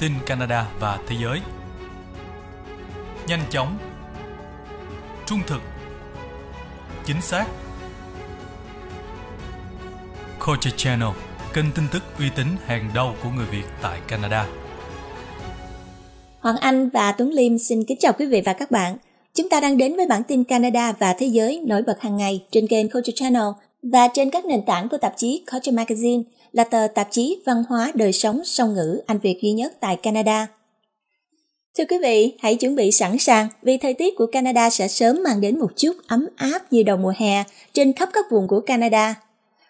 tin Canada và thế giới. Nhanh chóng, trung thực, chính xác. Culture Channel, kênh tin tức uy tín hàng đầu của người Việt tại Canada. Hoàng Anh và Tuấn Liêm xin kính chào quý vị và các bạn. Chúng ta đang đến với bản tin Canada và thế giới nổi bật hàng ngày trên kênh Culture Channel và trên các nền tảng của tạp chí Culture Magazine, là tờ tạp chí văn hóa đời sống song ngữ Anh Việt duy nhất tại Canada. Thưa quý vị, hãy chuẩn bị sẵn sàng vì thời tiết của Canada sẽ sớm mang đến một chút ấm áp như đầu mùa hè trên khắp các vùng của Canada.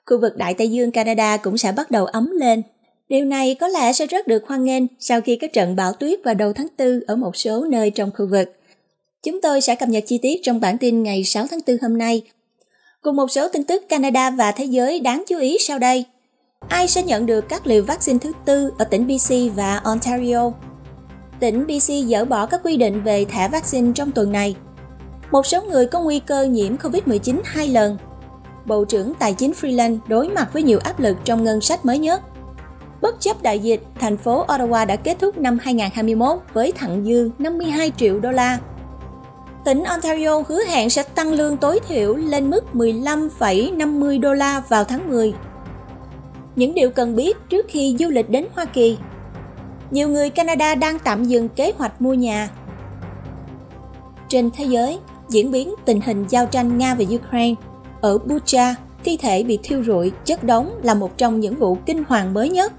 Khu vực Đại Tây Dương Canada cũng sẽ bắt đầu ấm lên. Điều này có lẽ sẽ rất được hoan nghênh sau khi các trận bão tuyết vào đầu tháng 4 ở một số nơi trong khu vực. Chúng tôi sẽ cập nhật chi tiết trong bản tin ngày 6 tháng 4 hôm nay, cùng một số tin tức Canada và thế giới đáng chú ý sau đây. Ai sẽ nhận được các liều vaccine thứ tư ở tỉnh BC và Ontario? Tỉnh BC dỡ bỏ các quy định về thẻ vaccine trong tuần này. Một số người có nguy cơ nhiễm COVID-19 2 lần. Bộ trưởng Tài chính Freeland đối mặt với nhiều áp lực trong ngân sách mới nhất. Bất chấp đại dịch, thành phố Ottawa đã kết thúc năm 2021 với thặng dư 52 triệu đô la. Tỉnh Ontario hứa hẹn sẽ tăng lương tối thiểu lên mức 15,50 đô la vào tháng 10. Những điều cần biết trước khi du lịch đến Hoa Kỳ. Nhiều người Canada đang tạm dừng kế hoạch mua nhà. Trên thế giới, diễn biến tình hình giao tranh Nga và Ukraine. Ở Bucha, thi thể bị thiêu rụi, chất đống là một trong những vụ kinh hoàng mới nhất.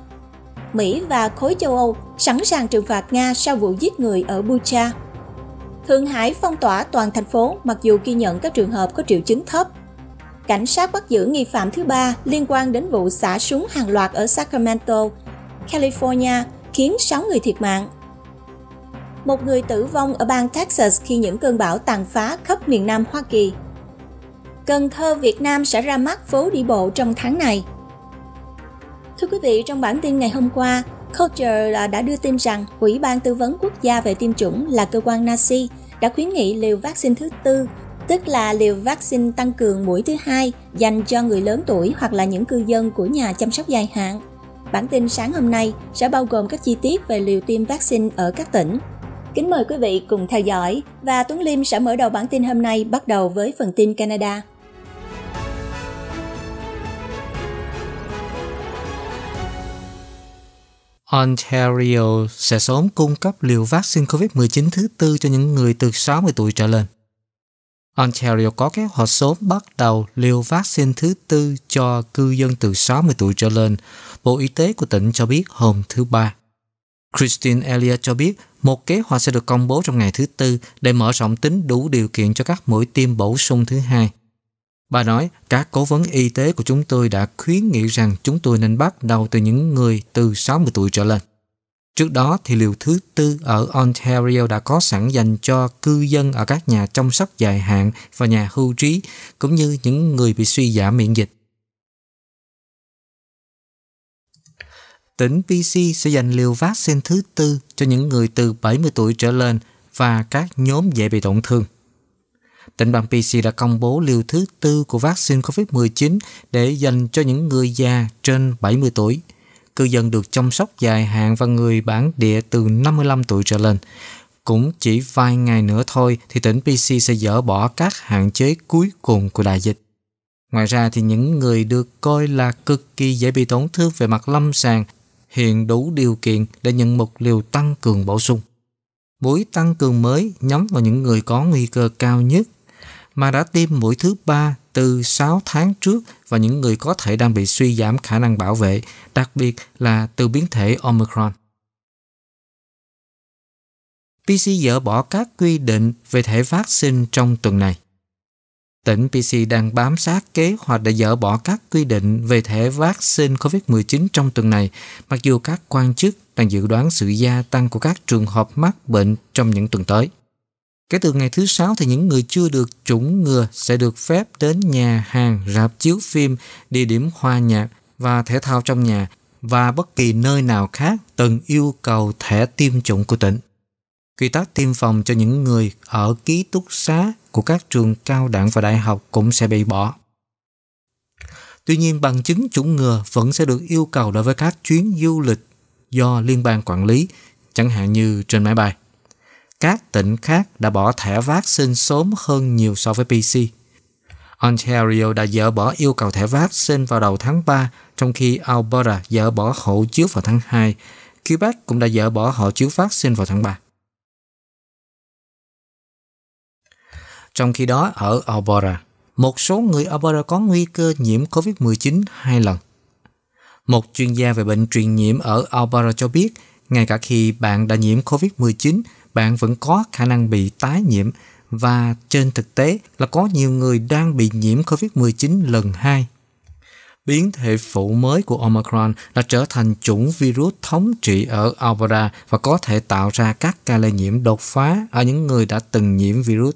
Mỹ và khối châu Âu sẵn sàng trừng phạt Nga sau vụ giết người ở Bucha. Thượng Hải phong tỏa toàn thành phố mặc dù ghi nhận các trường hợp có triệu chứng thấp. Cảnh sát bắt giữ nghi phạm thứ ba liên quan đến vụ xả súng hàng loạt ở Sacramento, California, khiến 6 người thiệt mạng. Một người tử vong ở bang Texas khi những cơn bão tàn phá khắp miền Nam Hoa Kỳ. Cần Thơ, Việt Nam sẽ ra mắt phố đi bộ trong tháng này. Thưa quý vị, trong bản tin ngày hôm qua, Culture đã đưa tin rằng Ủy ban Tư vấn Quốc gia về tiêm chủng là cơ quan Nazi đã khuyến nghị liều vaccine thứ tư, tức là liều vaccine tăng cường mũi thứ hai dành cho người lớn tuổi hoặc là những cư dân của nhà chăm sóc dài hạn. Bản tin sáng hôm nay sẽ bao gồm các chi tiết về liều tiêm vaccine ở các tỉnh. Kính mời quý vị cùng theo dõi và Tuấn Liêm sẽ mở đầu bản tin hôm nay bắt đầu với phần tin Canada. Ontario sẽ sớm cung cấp liều vaccine COVID-19 thứ tư cho những người từ 60 tuổi trở lên. Ontario có kế hoạch sớm bắt đầu liều vaccine thứ tư cho cư dân từ 60 tuổi trở lên, Bộ Y tế của tỉnh cho biết hôm thứ Ba. Christine Elliott cho biết một kế hoạch sẽ được công bố trong ngày thứ Tư để mở rộng tính đủ điều kiện cho các mũi tiêm bổ sung thứ hai. Bà nói, các cố vấn y tế của chúng tôi đã khuyến nghị rằng chúng tôi nên bắt đầu từ những người từ 60 tuổi trở lên. Trước đó, thì liều thứ tư ở Ontario đã có sẵn dành cho cư dân ở các nhà chăm sóc dài hạn và nhà hưu trí, cũng như những người bị suy giảm miễn dịch. Tỉnh BC sẽ dành liều vaccine thứ tư cho những người từ 70 tuổi trở lên và các nhóm dễ bị tổn thương. Tỉnh bang BC đã công bố liều thứ tư của vaccine COVID-19 để dành cho những người già trên 70 tuổi, cư dân được chăm sóc dài hạn và người bản địa từ 55 tuổi trở lên. Cũng chỉ vài ngày nữa thôi thì tỉnh BC sẽ dỡ bỏ các hạn chế cuối cùng của đại dịch. Ngoài ra thì những người được coi là cực kỳ dễ bị tổn thương về mặt lâm sàng hiện đủ điều kiện để nhận một liều tăng cường bổ sung. Mũi tăng cường mới nhắm vào những người có nguy cơ cao nhất mà đã tiêm mũi thứ 3 từ 6 tháng trước và những người có thể đang bị suy giảm khả năng bảo vệ, đặc biệt là từ biến thể Omicron. BC dỡ bỏ các quy định về thẻ vaccine trong tuần này. Tỉnh BC đang bám sát kế hoạch để dỡ bỏ các quy định về thẻ vaccine COVID-19 trong tuần này, mặc dù các quan chức đang dự đoán sự gia tăng của các trường hợp mắc bệnh trong những tuần tới. Kể từ ngày thứ Sáu thì những người chưa được chủng ngừa sẽ được phép đến nhà hàng, rạp chiếu phim, địa điểm hòa nhạc và thể thao trong nhà và bất kỳ nơi nào khác từng yêu cầu thẻ tiêm chủng của tỉnh. Quy tắc tiêm phòng cho những người ở ký túc xá của các trường cao đẳng và đại học cũng sẽ bị bỏ. Tuy nhiên, bằng chứng chủng ngừa vẫn sẽ được yêu cầu đối với các chuyến du lịch do liên bang quản lý, chẳng hạn như trên máy bay. Các tỉnh khác đã bỏ thẻ vaccine sớm hơn nhiều so với BC. Ontario đã dỡ bỏ yêu cầu thẻ vaccine vào đầu tháng 3, trong khi Alberta dỡ bỏ hộ chiếu vào tháng 2. Quebec cũng đã dỡ bỏ hộ chiếu vaccine vào tháng 3. Trong khi đó, ở Alberta, một số người Alberta có nguy cơ nhiễm COVID-19 2 lần. Một chuyên gia về bệnh truyền nhiễm ở Alberta cho biết, ngay cả khi bạn đã nhiễm COVID-19, bạn vẫn có khả năng bị tái nhiễm, và trên thực tế là có nhiều người đang bị nhiễm COVID-19 lần 2. Biến thể phụ mới của Omicron đã trở thành chủng virus thống trị ở Alberta và có thể tạo ra các ca lây nhiễm đột phá ở những người đã từng nhiễm virus.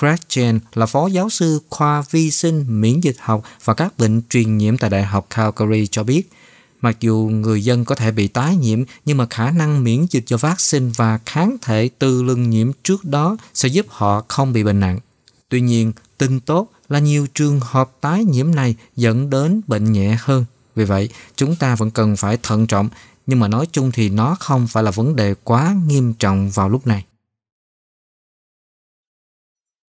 Craig Chen là phó giáo sư khoa vi sinh, miễn dịch học và các bệnh truyền nhiễm tại Đại học Calgary cho biết, mặc dù người dân có thể bị tái nhiễm, nhưng mà khả năng miễn dịch do vaccine và kháng thể từ lần nhiễm trước đó sẽ giúp họ không bị bệnh nặng. Tuy nhiên, tin tốt là nhiều trường hợp tái nhiễm này dẫn đến bệnh nhẹ hơn. Vì vậy, chúng ta vẫn cần phải thận trọng, nhưng mà nói chung thì nó không phải là vấn đề quá nghiêm trọng vào lúc này.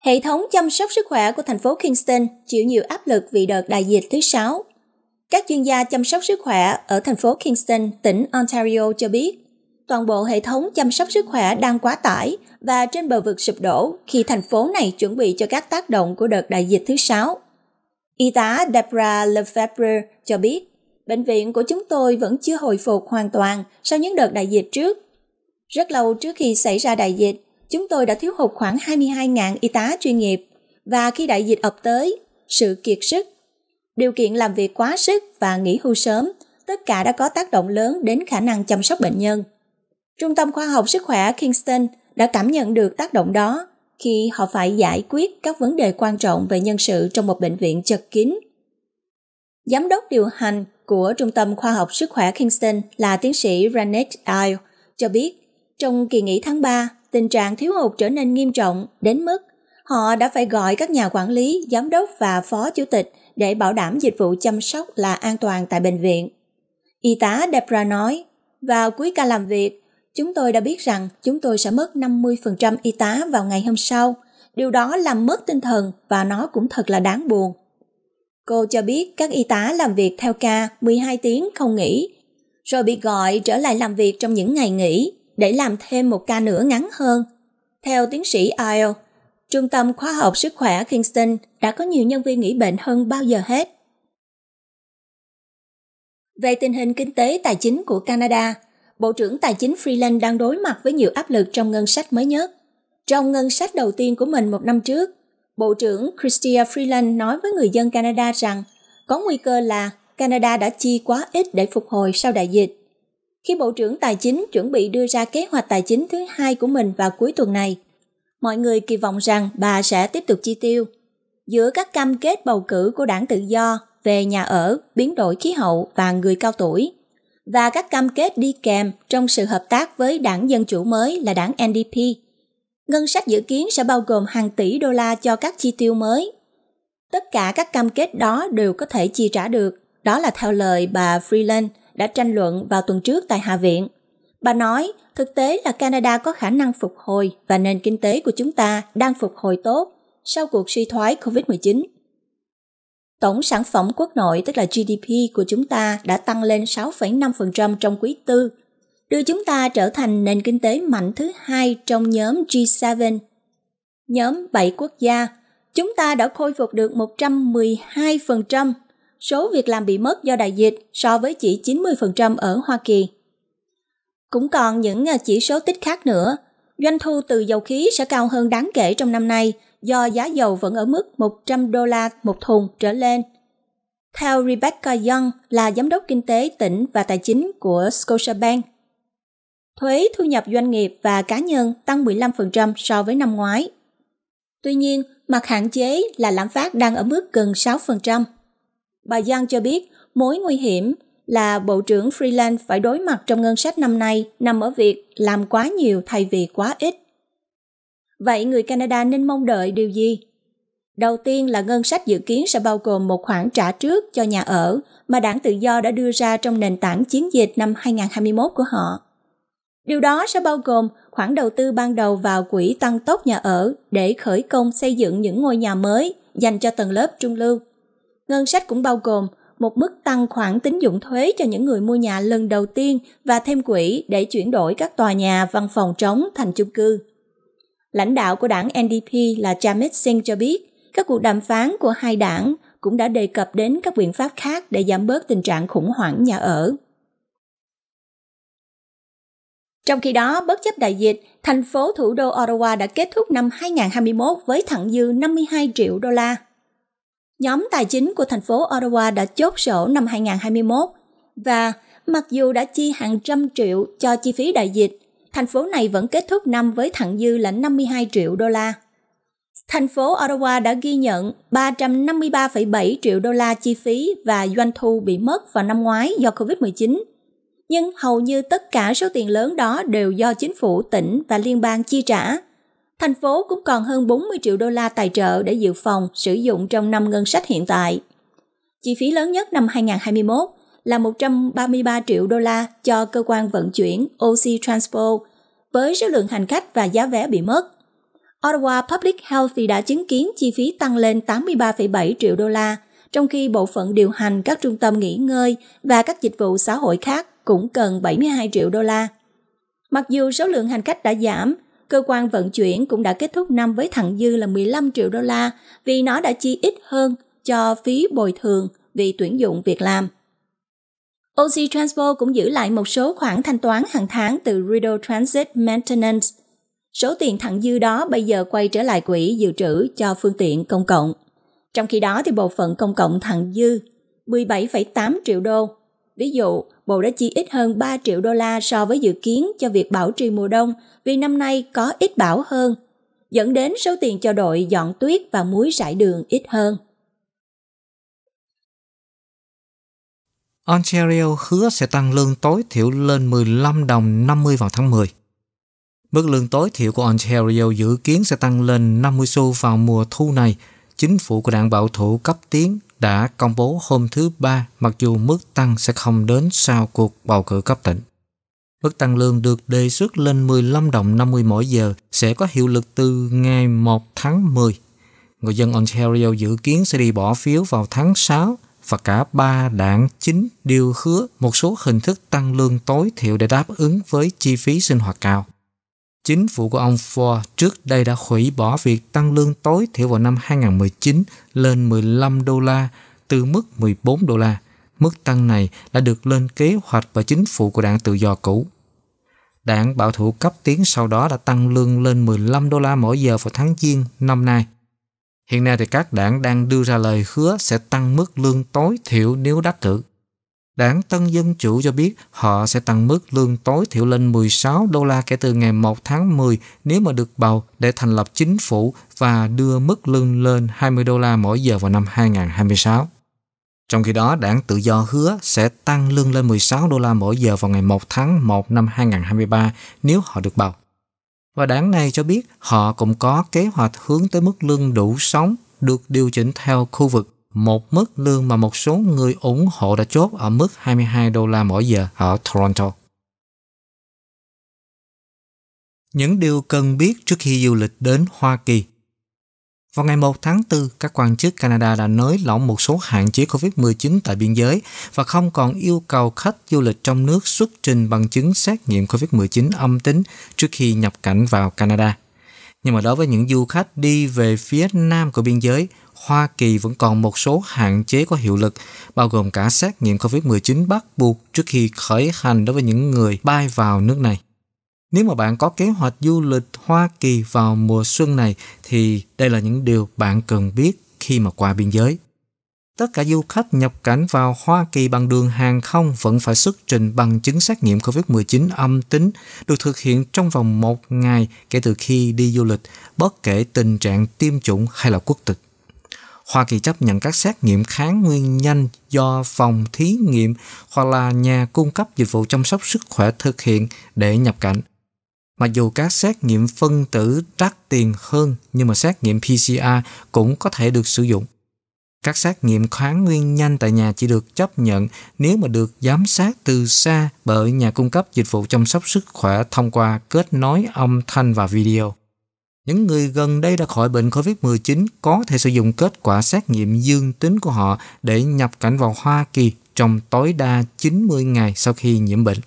Hệ thống chăm sóc sức khỏe của thành phố Kingston chịu nhiều áp lực vì đợt đại dịch thứ 6. Các chuyên gia chăm sóc sức khỏe ở thành phố Kingston, tỉnh Ontario cho biết, toàn bộ hệ thống chăm sóc sức khỏe đang quá tải và trên bờ vực sụp đổ khi thành phố này chuẩn bị cho các tác động của đợt đại dịch thứ 6. Y tá Debra Lefebvre cho biết, bệnh viện của chúng tôi vẫn chưa hồi phục hoàn toàn sau những đợt đại dịch trước. Rất lâu trước khi xảy ra đại dịch, chúng tôi đã thiếu hụt khoảng 22.000 y tá chuyên nghiệp, và khi đại dịch ập tới, sự kiệt sức, điều kiện làm việc quá sức và nghỉ hưu sớm, tất cả đã có tác động lớn đến khả năng chăm sóc bệnh nhân. Trung tâm khoa học sức khỏe Kingston đã cảm nhận được tác động đó khi họ phải giải quyết các vấn đề quan trọng về nhân sự trong một bệnh viện chật kín. Giám đốc điều hành của Trung tâm khoa học sức khỏe Kingston là tiến sĩ Ranet Isle cho biết, trong kỳ nghỉ tháng 3, tình trạng thiếu hụt trở nên nghiêm trọng đến mức họ đã phải gọi các nhà quản lý, giám đốc và phó chủ tịch để bảo đảm dịch vụ chăm sóc là an toàn tại bệnh viện. Y tá Debra nói, vào cuối ca làm việc, chúng tôi đã biết rằng chúng tôi sẽ mất 50% y tá vào ngày hôm sau. Điều đó làm mất tinh thần và nó cũng thật là đáng buồn. Cô cho biết các y tá làm việc theo ca 12 tiếng không nghỉ, rồi bị gọi trở lại làm việc trong những ngày nghỉ để làm thêm một ca nữa ngắn hơn. Theo tiến sĩ Isle, Trung tâm khoa học sức khỏe Kingston đã có nhiều nhân viên nghỉ bệnh hơn bao giờ hết. Về tình hình kinh tế tài chính của Canada, Bộ trưởng Tài chính Freeland đang đối mặt với nhiều áp lực trong ngân sách mới nhất. Trong ngân sách đầu tiên của mình một năm trước, Bộ trưởng Chrystia Freeland nói với người dân Canada rằng có nguy cơ là Canada đã chi quá ít để phục hồi sau đại dịch. Khi Bộ trưởng Tài chính chuẩn bị đưa ra kế hoạch tài chính thứ 2 của mình vào cuối tuần này, mọi người kỳ vọng rằng bà sẽ tiếp tục chi tiêu. Giữa các cam kết bầu cử của đảng Tự do về nhà ở, biến đổi khí hậu và người cao tuổi, và các cam kết đi kèm trong sự hợp tác với đảng Dân Chủ mới là đảng NDP, ngân sách dự kiến sẽ bao gồm hàng tỷ đô la cho các chi tiêu mới. Tất cả các cam kết đó đều có thể chi trả được, đó là theo lời bà Freeland đã tranh luận vào tuần trước tại Hạ viện. Bà nói, thực tế là Canada có khả năng phục hồi và nền kinh tế của chúng ta đang phục hồi tốt sau cuộc suy thoái COVID-19. Tổng sản phẩm quốc nội, tức là GDP của chúng ta đã tăng lên 6,5% trong quý 4, đưa chúng ta trở thành nền kinh tế mạnh thứ 2 trong nhóm G7. Nhóm 7 quốc gia, chúng ta đã khôi phục được 112% số việc làm bị mất do đại dịch so với chỉ 90% ở Hoa Kỳ. Cũng còn những chỉ số tích khác nữa. Doanh thu từ dầu khí sẽ cao hơn đáng kể trong năm nay do giá dầu vẫn ở mức 100 đô la một thùng trở lên. Theo Rebecca Young là giám đốc kinh tế tỉnh và tài chính của Scotiabank, thuế thu nhập doanh nghiệp và cá nhân tăng 15% so với năm ngoái. Tuy nhiên, mặt hạn chế là lạm phát đang ở mức gần 6%. Bà Young cho biết mối nguy hiểm là Bộ trưởng Freeland phải đối mặt trong ngân sách năm nay nằm ở việc làm quá nhiều thay vì quá ít. Vậy người Canada nên mong đợi điều gì? Đầu tiên là ngân sách dự kiến sẽ bao gồm một khoản trả trước cho nhà ở mà Đảng Tự do đã đưa ra trong nền tảng chiến dịch năm 2021 của họ. Điều đó sẽ bao gồm khoản đầu tư ban đầu vào quỹ tăng tốc nhà ở để khởi công xây dựng những ngôi nhà mới dành cho tầng lớp trung lưu. Ngân sách cũng bao gồm một mức tăng khoản tín dụng thuế cho những người mua nhà lần đầu tiên và thêm quỹ để chuyển đổi các tòa nhà văn phòng trống thành chung cư. Lãnh đạo của đảng NDP là Jamit Singh cho biết, các cuộc đàm phán của hai đảng cũng đã đề cập đến các biện pháp khác để giảm bớt tình trạng khủng hoảng nhà ở. Trong khi đó, bất chấp đại dịch, thành phố thủ đô Ottawa đã kết thúc năm 2021 với thặng dư 52 triệu đô la. Nhóm tài chính của thành phố Ottawa đã chốt sổ năm 2021 và mặc dù đã chi hàng trăm triệu cho chi phí đại dịch, thành phố này vẫn kết thúc năm với thặng dư là 52 triệu đô la. Thành phố Ottawa đã ghi nhận 353,7 triệu đô la chi phí và doanh thu bị mất vào năm ngoái do COVID-19. Nhưng hầu như tất cả số tiền lớn đó đều do chính phủ, tỉnh và liên bang chi trả. Thành phố cũng còn hơn 40 triệu đô la tài trợ để dự phòng sử dụng trong năm ngân sách hiện tại. Chi phí lớn nhất năm 2021 là 133 triệu đô la cho cơ quan vận chuyển OC Transport với số lượng hành khách và giá vé bị mất. Ottawa Public Health thì đã chứng kiến chi phí tăng lên 83,7 triệu đô la, trong khi bộ phận điều hành các trung tâm nghỉ ngơi và các dịch vụ xã hội khác cũng cần 72 triệu đô la. Mặc dù số lượng hành khách đã giảm, cơ quan vận chuyển cũng đã kết thúc năm với thặng dư là 15 triệu đô la vì nó đã chi ít hơn cho phí bồi thường vì tuyển dụng việc làm. OC Transport cũng giữ lại một số khoản thanh toán hàng tháng từ Rideau Transit Maintenance. Số tiền thặng dư đó bây giờ quay trở lại quỹ dự trữ cho phương tiện công cộng. Trong khi đó, thì bộ phận công cộng thặng dư 17,8 triệu đô. Ví dụ, Bộ đã chi ít hơn 3 triệu đô la so với dự kiến cho việc bảo trì mùa đông vì năm nay có ít bão hơn, dẫn đến số tiền cho đội dọn tuyết và muối rải đường ít hơn. Ontario hứa sẽ tăng lương tối thiểu lên 15 đồng 50 vào tháng 10. Mức lương tối thiểu của Ontario dự kiến sẽ tăng lên 50 xu vào mùa thu này. Chính phủ của đảng bảo thủ cấp tiến đã công bố hôm thứ Ba mặc dù mức tăng sẽ không đến sau cuộc bầu cử cấp tỉnh. Mức tăng lương được đề xuất lên 15 đồng 50 mỗi giờ sẽ có hiệu lực từ ngày 1 tháng 10. Người dân Ontario dự kiến sẽ đi bỏ phiếu vào tháng 6 và cả ba đảng chính đều hứa một số hình thức tăng lương tối thiểu để đáp ứng với chi phí sinh hoạt cao. Chính phủ của ông Ford trước đây đã hủy bỏ việc tăng lương tối thiểu vào năm 2019 lên 15 đô la từ mức 14 đô la. Mức tăng này đã được lên kế hoạch bởi chính phủ của đảng tự do cũ. Đảng bảo thủ cấp tiến sau đó đã tăng lương lên 15 đô la mỗi giờ vào tháng Giêng năm nay. Hiện nay thì các đảng đang đưa ra lời hứa sẽ tăng mức lương tối thiểu nếu đắc cử. Đảng Tân Dân Chủ cho biết họ sẽ tăng mức lương tối thiểu lên 16 đô la kể từ ngày 1 tháng 10 nếu mà được bầu để thành lập chính phủ và đưa mức lương lên 20 đô la mỗi giờ vào năm 2026. Trong khi đó, đảng Tự Do hứa sẽ tăng lương lên 16 đô la mỗi giờ vào ngày 1 tháng 1 năm 2023 nếu họ được bầu. Và đảng này cho biết họ cũng có kế hoạch hướng tới mức lương đủ sống được điều chỉnh theo khu vực. Một mức lương mà một số người ủng hộ đã chốt ở mức 22 đô la mỗi giờ ở Toronto. Những điều cần biết trước khi du lịch đến Hoa Kỳ. Vào ngày 1 tháng 4, các quan chức Canada đã nới lỏng một số hạn chế COVID-19 tại biên giới và không còn yêu cầu khách du lịch trong nước xuất trình bằng chứng xét nghiệm COVID-19 âm tính trước khi nhập cảnh vào Canada. Nhưng mà đối với những du khách đi về phía nam của biên giới, Hoa Kỳ vẫn còn một số hạn chế có hiệu lực, bao gồm cả xét nghiệm COVID-19 bắt buộc trước khi khởi hành đối với những người bay vào nước này. Nếu mà bạn có kế hoạch du lịch Hoa Kỳ vào mùa xuân này, thì đây là những điều bạn cần biết khi mà qua biên giới. Tất cả du khách nhập cảnh vào Hoa Kỳ bằng đường hàng không vẫn phải xuất trình bằng chứng xét nghiệm COVID-19 âm tính được thực hiện trong vòng 1 ngày kể từ khi đi du lịch, bất kể tình trạng tiêm chủng hay là quốc tịch. Hoa Kỳ chấp nhận các xét nghiệm kháng nguyên nhanh do phòng thí nghiệm hoặc là nhà cung cấp dịch vụ chăm sóc sức khỏe thực hiện để nhập cảnh. Mặc dù các xét nghiệm phân tử đắt tiền hơn nhưng mà xét nghiệm PCR cũng có thể được sử dụng. Các xét nghiệm kháng nguyên nhanh tại nhà chỉ được chấp nhận nếu mà được giám sát từ xa bởi nhà cung cấp dịch vụ chăm sóc sức khỏe thông qua kết nối âm thanh và video. Những người gần đây đã khỏi bệnh COVID-19 có thể sử dụng kết quả xét nghiệm dương tính của họ để nhập cảnh vào Hoa Kỳ trong tối đa 90 ngày sau khi nhiễm bệnh.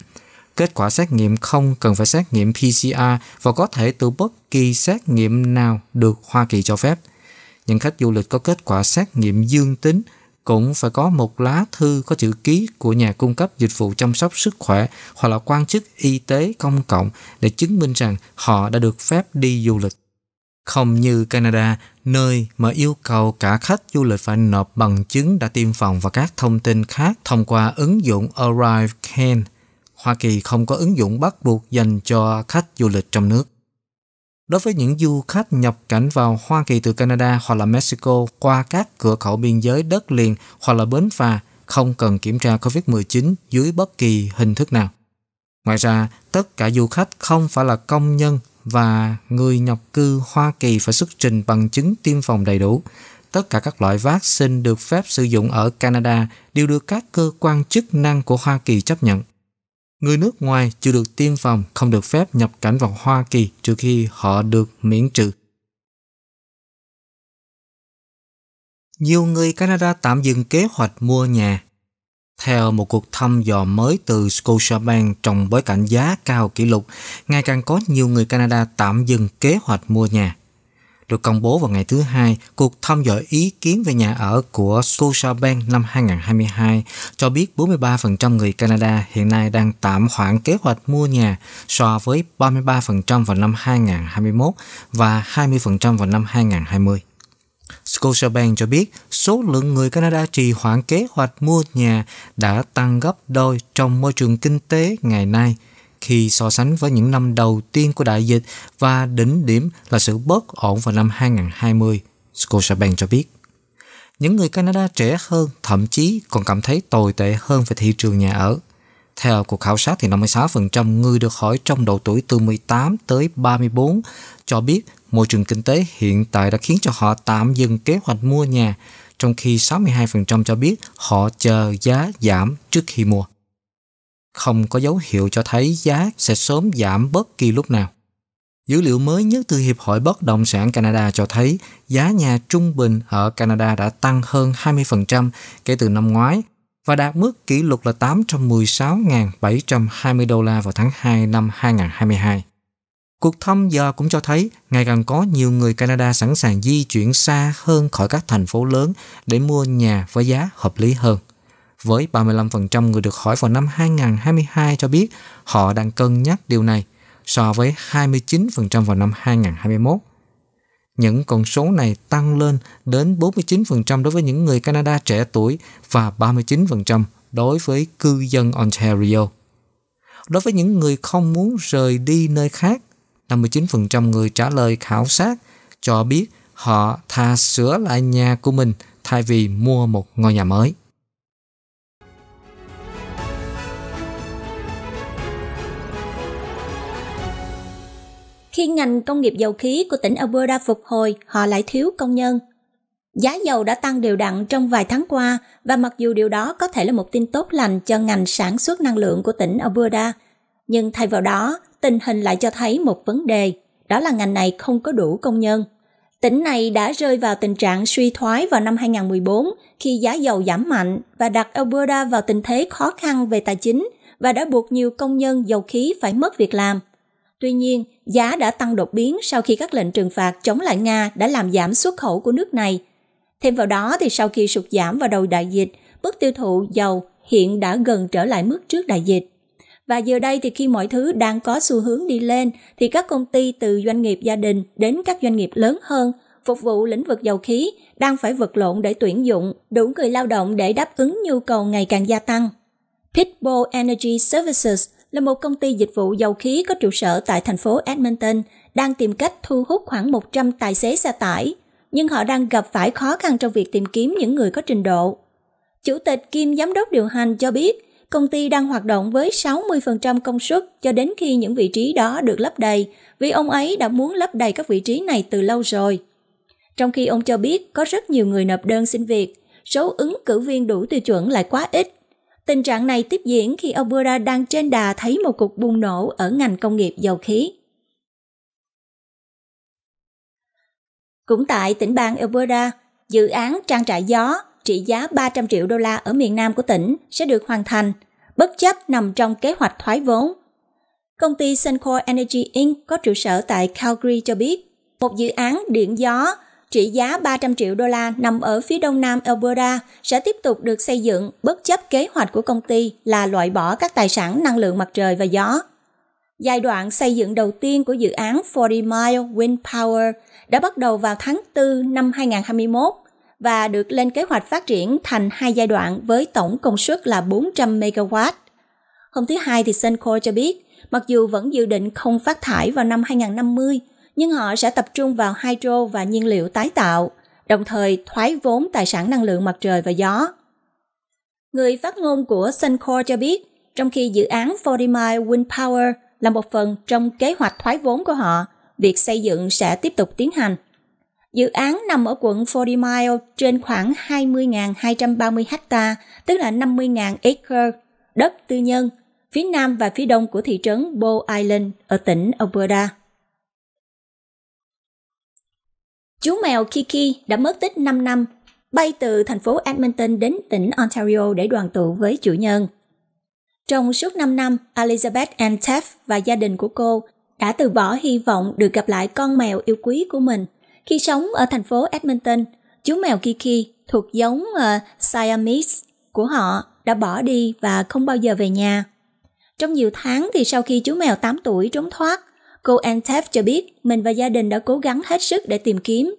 Kết quả xét nghiệm không cần phải xét nghiệm PCR và có thể từ bất kỳ xét nghiệm nào được Hoa Kỳ cho phép. Những khách du lịch có kết quả xét nghiệm dương tính cũng phải có một lá thư có chữ ký của nhà cung cấp dịch vụ chăm sóc sức khỏe hoặc là quan chức y tế công cộng để chứng minh rằng họ đã được phép đi du lịch. Không như Canada, nơi mà yêu cầu cả khách du lịch phải nộp bằng chứng đã tiêm phòng và các thông tin khác thông qua ứng dụng Arrive Can. Hoa Kỳ không có ứng dụng bắt buộc dành cho khách du lịch trong nước. Đối với những du khách nhập cảnh vào Hoa Kỳ từ Canada hoặc là Mexico qua các cửa khẩu biên giới đất liền hoặc là bến phà, không cần kiểm tra COVID-19 dưới bất kỳ hình thức nào. Ngoài ra, tất cả du khách không phải là công nhân và người nhập cư Hoa Kỳ phải xuất trình bằng chứng tiêm phòng đầy đủ. Tất cả các loại vaccine được phép sử dụng ở Canada đều được các cơ quan chức năng của Hoa Kỳ chấp nhận. Người nước ngoài chưa được tiêm phòng không được phép nhập cảnh vào Hoa Kỳ trừ khi họ được miễn trừ. Nhiều người Canada tạm dừng kế hoạch mua nhà. Theo một cuộc thăm dò mới từ Scotiabank trong bối cảnh giá cao kỷ lục, ngày càng có nhiều người Canada tạm dừng kế hoạch mua nhà. Được công bố vào ngày thứ Hai, cuộc thăm dò ý kiến về nhà ở của Scotiabank năm 2022 cho biết 43% người Canada hiện nay đang tạm hoãn kế hoạch mua nhà so với 33% vào năm 2021 và 20% vào năm 2020. Scotiabank cho biết số lượng người Canada trì hoãn kế hoạch mua nhà đã tăng gấp đôi trong môi trường kinh tế ngày nay, khi so sánh với những năm đầu tiên của đại dịch và đỉnh điểm là sự bất ổn vào năm 2020, Scotiabank cho biết. Những người Canada trẻ hơn thậm chí còn cảm thấy tồi tệ hơn về thị trường nhà ở. Theo cuộc khảo sát thì 56% người được hỏi trong độ tuổi từ 18 tới 34 cho biết môi trường kinh tế hiện tại đã khiến cho họ tạm dừng kế hoạch mua nhà, trong khi 62% cho biết họ chờ giá giảm trước khi mua. Không có dấu hiệu cho thấy giá sẽ sớm giảm bất kỳ lúc nào. Dữ liệu mới nhất từ Hiệp hội Bất động sản Canada cho thấy giá nhà trung bình ở Canada đã tăng hơn 20% kể từ năm ngoái và đạt mức kỷ lục là 816.720 đô la vào tháng 2 năm 2022. Cuộc thăm dò cũng cho thấy ngày càng có nhiều người Canada sẵn sàng di chuyển xa hơn khỏi các thành phố lớn để mua nhà với giá hợp lý hơn. Với 35% người được hỏi vào năm 2022 cho biết họ đang cân nhắc điều này so với 29% vào năm 2021. Những con số này tăng lên đến 49% đối với những người Canada trẻ tuổi và 39% đối với cư dân Ontario. Đối với những người không muốn rời đi nơi khác, 59% người trả lời khảo sát cho biết họ thà sửa lại nhà của mình thay vì mua một ngôi nhà mới. Khi ngành công nghiệp dầu khí của tỉnh Alberta phục hồi, họ lại thiếu công nhân. Giá dầu đã tăng đều đặn trong vài tháng qua và mặc dù điều đó có thể là một tin tốt lành cho ngành sản xuất năng lượng của tỉnh Alberta, nhưng thay vào đó, tình hình lại cho thấy một vấn đề, đó là ngành này không có đủ công nhân. Tỉnh này đã rơi vào tình trạng suy thoái vào năm 2014 khi giá dầu giảm mạnh và đặt Alberta vào tình thế khó khăn về tài chính và đã buộc nhiều công nhân dầu khí phải mất việc làm. Tuy nhiên, giá đã tăng đột biến sau khi các lệnh trừng phạt chống lại Nga đã làm giảm xuất khẩu của nước này. Thêm vào đó, thì sau khi sụt giảm vào đầu đại dịch, mức tiêu thụ dầu hiện đã gần trở lại mức trước đại dịch. Và giờ đây thì khi mọi thứ đang có xu hướng đi lên, thì các công ty từ doanh nghiệp gia đình đến các doanh nghiệp lớn hơn, phục vụ lĩnh vực dầu khí, đang phải vật lộn để tuyển dụng đủ người lao động để đáp ứng nhu cầu ngày càng gia tăng. Pitbull Energy Services là một công ty dịch vụ dầu khí có trụ sở tại thành phố Edmonton, đang tìm cách thu hút khoảng 100 tài xế xe tải, nhưng họ đang gặp phải khó khăn trong việc tìm kiếm những người có trình độ. Chủ tịch kiêm giám đốc điều hành cho biết, công ty đang hoạt động với 60% công suất cho đến khi những vị trí đó được lấp đầy, vì ông ấy đã muốn lấp đầy các vị trí này từ lâu rồi. Trong khi ông cho biết có rất nhiều người nộp đơn xin việc, số ứng cử viên đủ tiêu chuẩn lại quá ít. Tình trạng này tiếp diễn khi ông Bura đang trên đà thấy một cuộc bùng nổ ở ngành công nghiệp dầu khí. Cũng tại tỉnh bang Alberta, dự án trang trại gió trị giá 300 triệu đô la ở miền nam của tỉnh sẽ được hoàn thành, bất chấp nằm trong kế hoạch thoái vốn. Công ty Suncor Energy Inc. có trụ sở tại Calgary cho biết, một dự án điện gió trị giá 300 triệu đô la nằm ở phía đông nam Alberta sẽ tiếp tục được xây dựng bất chấp kế hoạch của công ty là loại bỏ các tài sản năng lượng mặt trời và gió. Giai đoạn xây dựng đầu tiên của dự án 40 Mile Wind Power đã bắt đầu vào tháng 4 năm 2021 và được lên kế hoạch phát triển thành hai giai đoạn với tổng công suất là 400 MW. Hôm thứ Hai, Suncor cho biết, mặc dù vẫn dự định không phát thải vào năm 2050, nhưng họ sẽ tập trung vào hydro và nhiên liệu tái tạo, đồng thời thoái vốn tài sản năng lượng mặt trời và gió. Người phát ngôn của Suncor cho biết, trong khi dự án 40 Mile Wind Power là một phần trong kế hoạch thoái vốn của họ, việc xây dựng sẽ tiếp tục tiến hành. Dự án nằm ở quận 40 Mile trên khoảng 20.230 ha, tức là 50.000 acre, đất tư nhân, phía nam và phía đông của thị trấn Bow Island ở tỉnh Alberta. Chú mèo Kiki đã mất tích 5 năm, bay từ thành phố Edmonton đến tỉnh Ontario để đoàn tụ với chủ nhân. Trong suốt 5 năm, Elizabeth Ann Teff và gia đình của cô đã từ bỏ hy vọng được gặp lại con mèo yêu quý của mình. Khi sống ở thành phố Edmonton, chú mèo Kiki thuộc giống Siamese của họ đã bỏ đi và không bao giờ về nhà. Trong nhiều tháng thì sau khi chú mèo 8 tuổi trốn thoát, cô Ann Teff cho biết mình và gia đình đã cố gắng hết sức để tìm kiếm.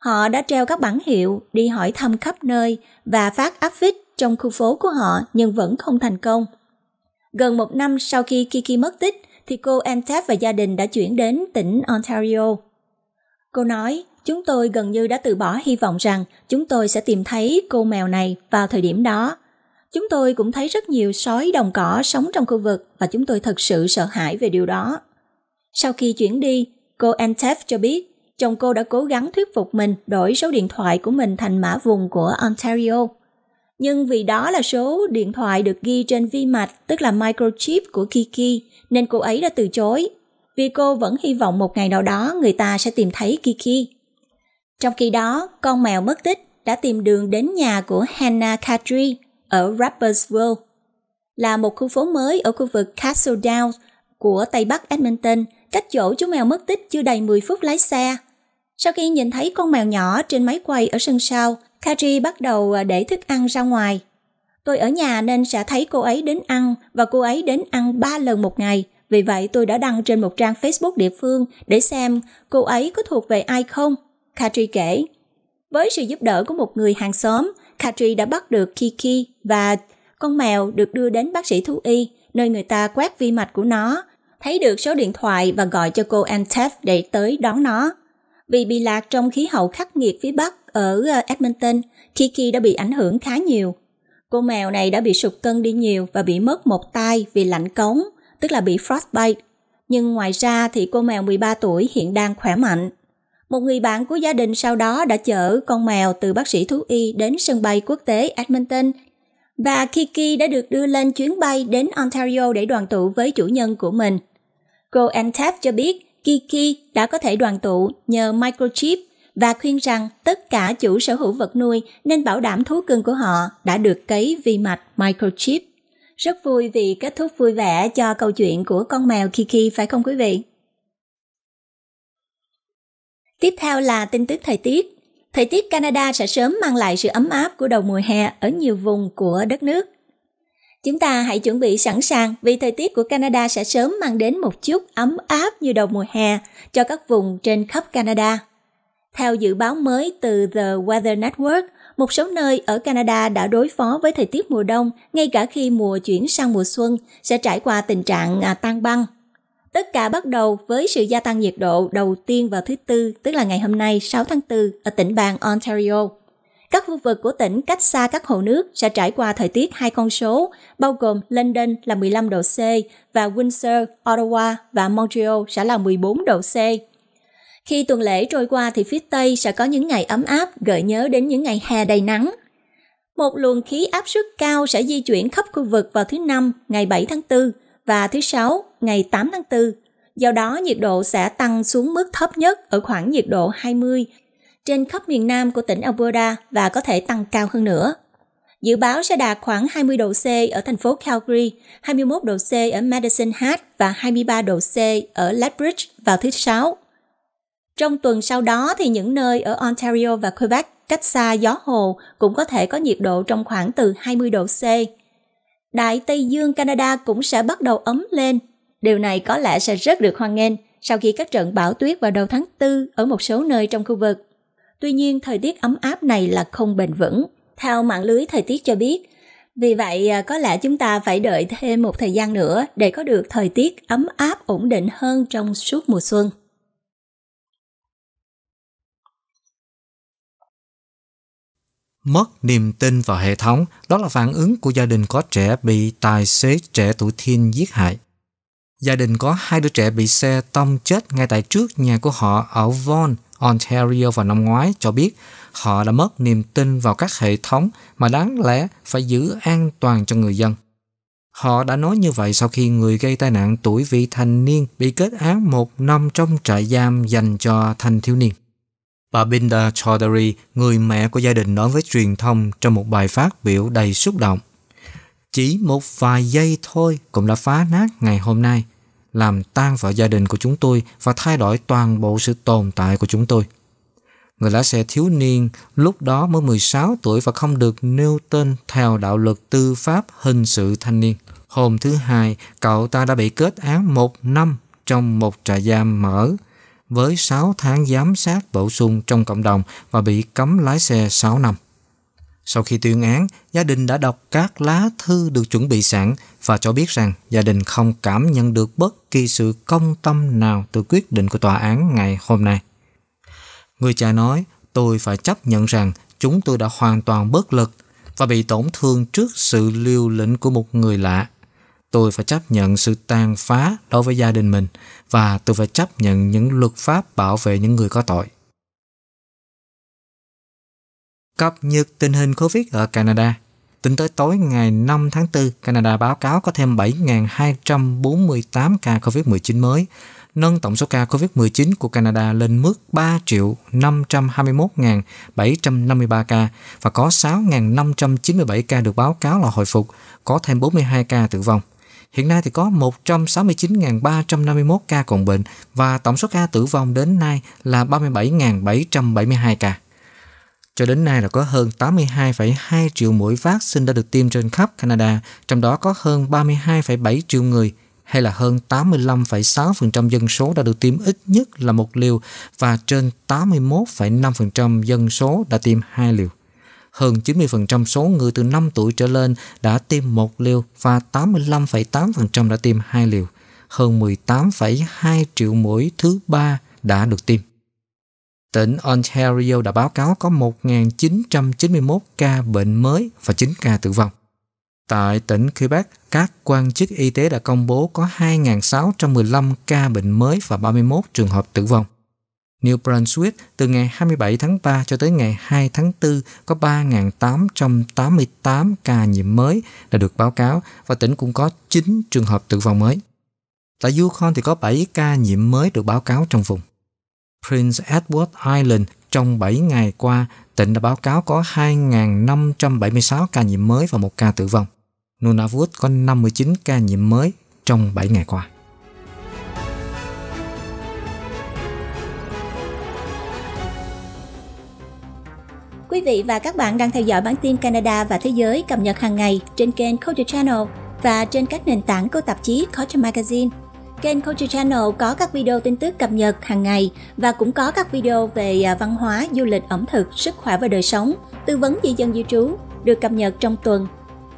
Họ đã treo các bảng hiệu, đi hỏi thăm khắp nơi và phát áp phích trong khu phố của họ nhưng vẫn không thành công. Gần một năm sau khi Kiki mất tích, thì cô Ann Teff và gia đình đã chuyển đến tỉnh Ontario. Cô nói, chúng tôi gần như đã từ bỏ hy vọng rằng chúng tôi sẽ tìm thấy cô mèo này vào thời điểm đó. Chúng tôi cũng thấy rất nhiều sói đồng cỏ sống trong khu vực và chúng tôi thật sự sợ hãi về điều đó. Sau khi chuyển đi, cô Ann Teff cho biết chồng cô đã cố gắng thuyết phục mình đổi số điện thoại của mình thành mã vùng của Ontario. Nhưng vì đó là số điện thoại được ghi trên vi mạch, tức là microchip của Kiki, nên cô ấy đã từ chối, vì cô vẫn hy vọng một ngày nào đó người ta sẽ tìm thấy Kiki. Trong khi đó, con mèo mất tích đã tìm đường đến nhà của Hannah Kadri ở Rapperswil, là một khu phố mới ở khu vực Castle Downs của Tây Bắc Edmonton, cách chỗ chú mèo mất tích chưa đầy 10 phút lái xe. Sau khi nhìn thấy con mèo nhỏ trên máy quay ở sân sau, Kadri bắt đầu để thức ăn ra ngoài. Tôi ở nhà nên sẽ thấy cô ấy đến ăn, và cô ấy đến ăn 3 lần một ngày. Vì vậy tôi đã đăng trên một trang Facebook địa phương để xem cô ấy có thuộc về ai không, Kadri kể. Với sự giúp đỡ của một người hàng xóm, Kadri đã bắt được Kiki và con mèo được đưa đến bác sĩ thú y, nơi người ta quét vi mạch của nó, thấy được số điện thoại và gọi cho cô Ann Teff để tới đón nó. Vì bị lạc trong khí hậu khắc nghiệt phía Bắc ở Edmonton, Kiki đã bị ảnh hưởng khá nhiều. Cô mèo này đã bị sụt cân đi nhiều và bị mất một tai vì lạnh cống, tức là bị frostbite. Nhưng ngoài ra thì cô mèo 13 tuổi hiện đang khỏe mạnh. Một người bạn của gia đình sau đó đã chở con mèo từ bác sĩ thú y đến sân bay quốc tế Edmonton, và Kiki đã được đưa lên chuyến bay đến Ontario để đoàn tụ với chủ nhân của mình. Cô Ann Teff cho biết Kiki đã có thể đoàn tụ nhờ microchip và khuyên rằng tất cả chủ sở hữu vật nuôi nên bảo đảm thú cưng của họ đã được cấy vi mạch microchip. Rất vui vì kết thúc vui vẻ cho câu chuyện của con mèo Kiki, phải không quý vị? Tiếp theo là tin tức thời tiết. Thời tiết Canada sẽ sớm mang lại sự ấm áp của đầu mùa hè ở nhiều vùng của đất nước. Chúng ta hãy chuẩn bị sẵn sàng vì thời tiết của Canada sẽ sớm mang đến một chút ấm áp như đầu mùa hè cho các vùng trên khắp Canada. Theo dự báo mới từ The Weather Network, một số nơi ở Canada đã đối phó với thời tiết mùa đông, ngay cả khi mùa chuyển sang mùa xuân sẽ trải qua tình trạng tan băng. Tất cả bắt đầu với sự gia tăng nhiệt độ đầu tiên vào thứ Tư, tức là ngày hôm nay 6 tháng 4 ở tỉnh bang Ontario. Các khu vực của tỉnh cách xa các hồ nước sẽ trải qua thời tiết hai con số, bao gồm London là 15 độ C và Windsor, Ottawa và Montreal sẽ là 14 độ C. Khi tuần lễ trôi qua thì phía Tây sẽ có những ngày ấm áp gợi nhớ đến những ngày hè đầy nắng. Một luồng khí áp suất cao sẽ di chuyển khắp khu vực vào thứ Năm ngày 7 tháng 4 và thứ Sáu ngày 8 tháng 4. Do đó, nhiệt độ sẽ tăng xuống mức thấp nhất ở khoảng nhiệt độ 20 trên khắp miền Nam của tỉnh Alberta và có thể tăng cao hơn nữa. Dự báo sẽ đạt khoảng 20 độ C ở thành phố Calgary, 21 độ C ở Medicine Hat và 23 độ C ở Lethbridge vào thứ Sáu. Trong tuần sau đó thì những nơi ở Ontario và Quebec cách xa gió hồ cũng có thể có nhiệt độ trong khoảng từ 20 độ C. Đại Tây Dương Canada cũng sẽ bắt đầu ấm lên. Điều này có lẽ sẽ rất được hoan nghênh sau khi các trận bão tuyết vào đầu tháng 4 ở một số nơi trong khu vực. Tuy nhiên, thời tiết ấm áp này là không bền vững, theo mạng lưới thời tiết cho biết. Vì vậy, có lẽ chúng ta phải đợi thêm một thời gian nữa để có được thời tiết ấm áp ổn định hơn trong suốt mùa xuân. Mất niềm tin vào hệ thống, đó là phản ứng của gia đình có trẻ bị tài xế trẻ tuổi teen giết hại. Gia đình có hai đứa trẻ bị xe tông chết ngay tại trước nhà của họ ở Vaughan, Ontario vào năm ngoái cho biết họ đã mất niềm tin vào các hệ thống mà đáng lẽ phải giữ an toàn cho người dân. Họ đã nói như vậy sau khi người gây tai nạn tuổi vị thành niên bị kết án 1 năm trong trại giam dành cho thanh thiếu niên. Bà Binda Chaudhary, người mẹ của gia đình, nói với truyền thông trong một bài phát biểu đầy xúc động. Chỉ một vài giây thôi cũng đã phá nát ngày hôm nay, làm tan vỡ gia đình của chúng tôi và thay đổi toàn bộ sự tồn tại của chúng tôi. Người lái xe thiếu niên lúc đó mới 16 tuổi và không được nêu tên theo đạo luật tư pháp hình sự thanh niên. Hôm thứ Hai, cậu ta đã bị kết án 1 năm trong một trại giam mở, với 6 tháng giám sát bổ sung trong cộng đồng và bị cấm lái xe 6 năm. Sau khi tuyên án, gia đình đã đọc các lá thư được chuẩn bị sẵn và cho biết rằng gia đình không cảm nhận được bất kỳ sự công tâm nào từ quyết định của tòa án ngày hôm nay. Người cha nói, tôi phải chấp nhận rằng chúng tôi đã hoàn toàn bất lực và bị tổn thương trước sự liều lĩnh của một người lạ. Tôi phải chấp nhận sự tàn phá đối với gia đình mình và tôi phải chấp nhận những luật pháp bảo vệ những người có tội. Cập nhật tình hình COVID ở Canada. Tính tới tối ngày 5 tháng 4, Canada báo cáo có thêm 7.248 ca COVID-19 mới, nâng tổng số ca COVID-19 của Canada lên mức 3.521.753 ca và có 6.597 ca được báo cáo là hồi phục, có thêm 42 ca tử vong. Hiện nay thì có 169.351 ca còn bệnh và tổng số ca tử vong đến nay là 37.772 ca. Cho đến nay đã có hơn 82,2 triệu mũi vaccine đã được tiêm trên khắp Canada, trong đó có hơn 32,7 triệu người hay là hơn 85,6% dân số đã được tiêm ít nhất là một liều và trên 81,5% dân số đã tiêm 2 liều. Hơn 90% số người từ 5 tuổi trở lên đã tiêm 1 liều và 85,8% đã tiêm 2 liều. Hơn 18,2 triệu mũi thứ 3 đã được tiêm. Tỉnh Ontario đã báo cáo có 1.991 ca bệnh mới và 9 ca tử vong. Tại tỉnh Quebec, các quan chức y tế đã công bố có 2.615 ca bệnh mới và 31 trường hợp tử vong. New Brunswick từ ngày 27 tháng 3 cho tới ngày 2 tháng 4 có 3.888 ca nhiễm mới đã được báo cáo và tỉnh cũng có 9 trường hợp tử vong mới. Tại Yukon thì có 7 ca nhiễm mới được báo cáo trong vùng. Prince Edward Island, trong 7 ngày qua, tỉnh đã báo cáo có 2.576 ca nhiễm mới và 1 ca tử vong. Nunavut có 59 ca nhiễm mới trong 7 ngày qua. Quý vị và các bạn đang theo dõi bản tin Canada và Thế giới cập nhật hàng ngày trên kênh Culture Channel và trên các nền tảng của tạp chí Culture Magazine. Kênh Culture Channel có các video tin tức cập nhật hàng ngày và cũng có các video về văn hóa, du lịch, ẩm thực, sức khỏe và đời sống, tư vấn di dân di trú được cập nhật trong tuần.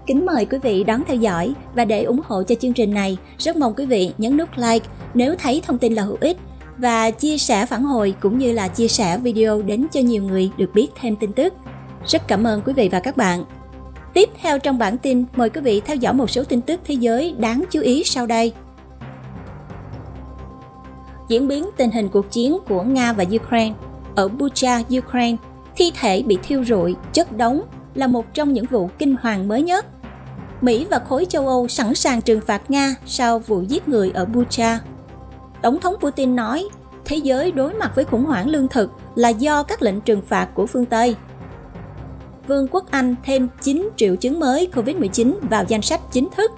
Kính mời quý vị đón theo dõi và để ủng hộ cho chương trình này, rất mong quý vị nhấn nút like nếu thấy thông tin là hữu ích và chia sẻ phản hồi cũng như là chia sẻ video đến cho nhiều người được biết thêm tin tức. Rất cảm ơn quý vị và các bạn. Tiếp theo trong bản tin, mời quý vị theo dõi một số tin tức thế giới đáng chú ý sau đây. Diễn biến tình hình cuộc chiến của Nga và Ukraine. Ở Bucha, Ukraine, thi thể bị thiêu rụi, chất đống là một trong những vụ kinh hoàng mới nhất. Mỹ và khối châu Âu sẵn sàng trừng phạt Nga sau vụ giết người ở Bucha. Tổng thống Putin nói, thế giới đối mặt với khủng hoảng lương thực là do các lệnh trừng phạt của phương Tây. Vương quốc Anh thêm 9 triệu chứng mới COVID-19 vào danh sách chính thức.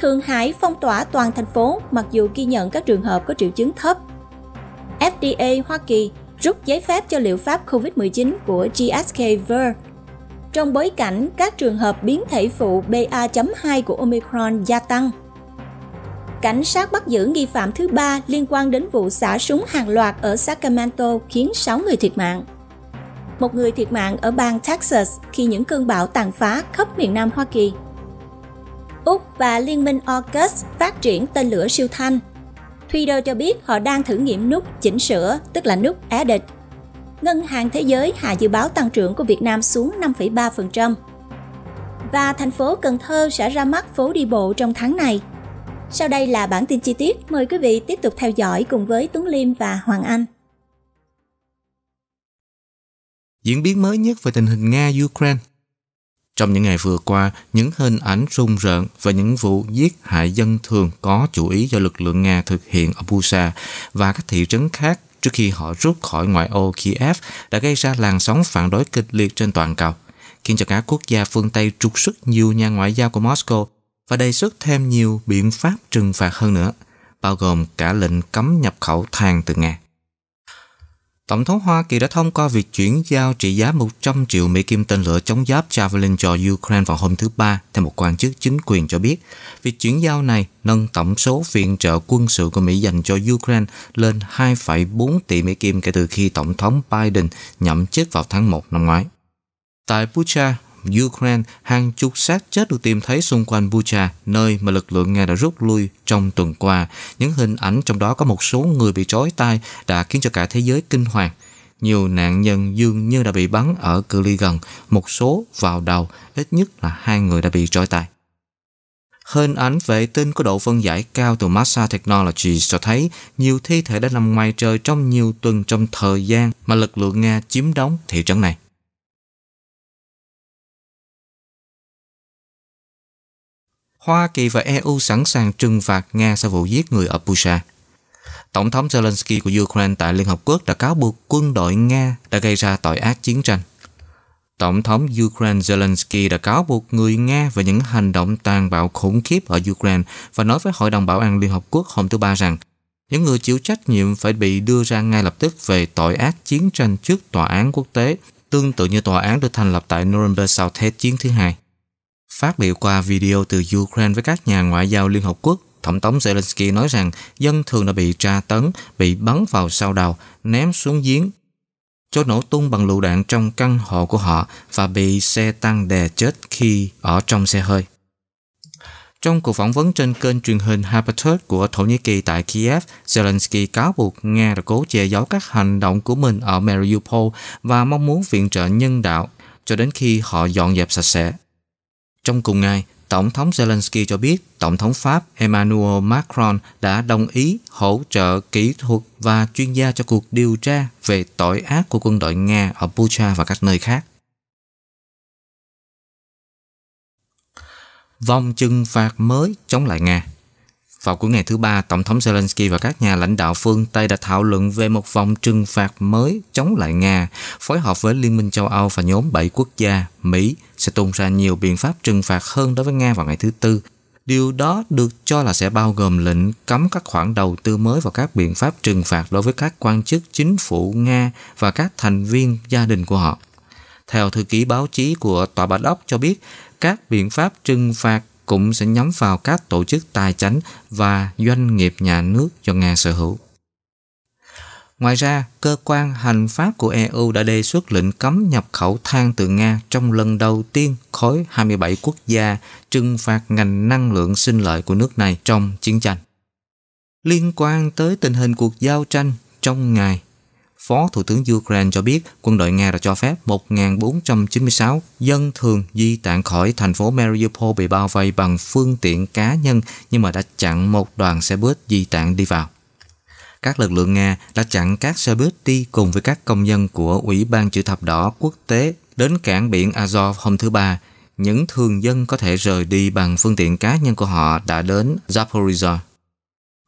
Thượng Hải phong tỏa toàn thành phố mặc dù ghi nhận các trường hợp có triệu chứng thấp. FDA Hoa Kỳ rút giấy phép cho liệu pháp COVID-19 của GSK Vir. Trong bối cảnh các trường hợp biến thể phụ BA.2 của Omicron gia tăng. Cảnh sát bắt giữ nghi phạm thứ ba liên quan đến vụ xả súng hàng loạt ở Sacramento khiến 6 người thiệt mạng. Một người thiệt mạng ở bang Texas khi những cơn bão tàn phá khắp miền Nam Hoa Kỳ. Úc và Liên minh AUKUS phát triển tên lửa siêu thanh. Twitter cho biết họ đang thử nghiệm nút chỉnh sửa, tức là nút Edit. Ngân hàng Thế giới hạ dự báo tăng trưởng của Việt Nam xuống 5,3%. Và thành phố Cần Thơ sẽ ra mắt phố đi bộ trong tháng này. Sau đây là bản tin chi tiết, mời quý vị tiếp tục theo dõi cùng với Tuấn Liêm và Hoàng Anh. Diễn biến mới nhất về tình hình Nga-Ukraine. Trong những ngày vừa qua, những hình ảnh rùng rợn về những vụ giết hại dân thường có chủ ý do lực lượng Nga thực hiện ở Bucha và các thị trấn khác trước khi họ rút khỏi ngoại ô Kiev đã gây ra làn sóng phản đối kịch liệt trên toàn cầu, khiến cho các quốc gia phương Tây trục xuất nhiều nhà ngoại giao của Moscow và đề xuất thêm nhiều biện pháp trừng phạt hơn nữa, bao gồm cả lệnh cấm nhập khẩu than từ Nga. Tổng thống Hoa Kỳ đã thông qua việc chuyển giao trị giá 100 triệu Mỹ kim tên lửa chống giáp Javelin cho Ukraine vào hôm thứ Ba, theo một quan chức chính quyền cho biết. Việc chuyển giao này nâng tổng số viện trợ quân sự của Mỹ dành cho Ukraine lên 2,4 tỷ Mỹ kim kể từ khi Tổng thống Biden nhậm chức vào tháng 1 năm ngoái. Tại Bucha, Ukraine, hàng chục xác chết được tìm thấy xung quanh Bucha, nơi mà lực lượng Nga đã rút lui trong tuần qua. Những hình ảnh trong đó có một số người bị trói tay đã khiến cho cả thế giới kinh hoàng. Nhiều nạn nhân dường như đã bị bắn ở cự ly gần, một số vào đầu, ít nhất là 2 người đã bị trói tay. Hình ảnh vệ tinh có độ phân giải cao từ Massa Technologies cho thấy nhiều thi thể đã nằm ngoài trời trong nhiều tuần trong thời gian mà lực lượng Nga chiếm đóng thị trấn này. Hoa Kỳ và EU sẵn sàng trừng phạt Nga sau vụ giết người ở Bucha. Tổng thống Zelensky của Ukraine tại Liên Hợp Quốc đã cáo buộc quân đội Nga đã gây ra tội ác chiến tranh. Tổng thống Ukraine Zelensky đã cáo buộc người Nga về những hành động tàn bạo khủng khiếp ở Ukraine và nói với Hội đồng Bảo an Liên Hợp Quốc hôm thứ Ba rằng những người chịu trách nhiệm phải bị đưa ra ngay lập tức về tội ác chiến tranh trước tòa án quốc tế, tương tự như tòa án được thành lập tại Nuremberg sau Thế chiến thứ hai. Phát biểu qua video từ Ukraine với các nhà ngoại giao Liên Hợp Quốc, Tổng thống Zelensky nói rằng dân thường đã bị tra tấn, bị bắn vào sau đầu, ném xuống giếng, cho nổ tung bằng lựu đạn trong căn hộ của họ và bị xe tăng đè chết khi ở trong xe hơi. Trong cuộc phỏng vấn trên kênh truyền hình Haberturk của Thổ Nhĩ Kỳ tại Kiev, Zelensky cáo buộc Nga đã cố che giấu các hành động của mình ở Mariupol và mong muốn viện trợ nhân đạo cho đến khi họ dọn dẹp sạch sẽ. Trong cùng ngày, Tổng thống Zelensky cho biết Tổng thống Pháp Emmanuel Macron đã đồng ý hỗ trợ kỹ thuật và chuyên gia cho cuộc điều tra về tội ác của quân đội Nga ở Bucha và các nơi khác. Vòng trừng phạt mới chống lại Nga. Vào cuối ngày thứ Ba, Tổng thống Zelensky và các nhà lãnh đạo phương Tây đã thảo luận về một vòng trừng phạt mới chống lại Nga, phối hợp với Liên minh châu Âu và nhóm 7 quốc gia, Mỹ sẽ tung ra nhiều biện pháp trừng phạt hơn đối với Nga vào ngày thứ Tư. Điều đó được cho là sẽ bao gồm lệnh cấm các khoản đầu tư mới và các biện pháp trừng phạt đối với các quan chức chính phủ Nga và các thành viên gia đình của họ. Theo thư ký báo chí của Tòa Bạch Ốc cho biết, các biện pháp trừng phạt cũng sẽ nhắm vào các tổ chức tài chính và doanh nghiệp nhà nước do Nga sở hữu. Ngoài ra, cơ quan hành pháp của EU đã đề xuất lệnh cấm nhập khẩu than từ Nga trong lần đầu tiên khối 27 quốc gia trừng phạt ngành năng lượng sinh lợi của nước này trong chiến tranh. Liên quan tới tình hình cuộc giao tranh trong ngày, Phó Thủ tướng Ukraine cho biết quân đội Nga đã cho phép 1.496 dân thường di tản khỏi thành phố Mariupol bị bao vây bằng phương tiện cá nhân nhưng mà đã chặn một đoàn xe buýt di tản đi vào. Các lực lượng Nga đã chặn các xe buýt đi cùng với các công dân của Ủy ban Chữ thập đỏ quốc tế Đến cảng biển Azov hôm thứ Ba, những thường dân có thể rời đi bằng phương tiện cá nhân của họ đã đến Zaporizhzhia.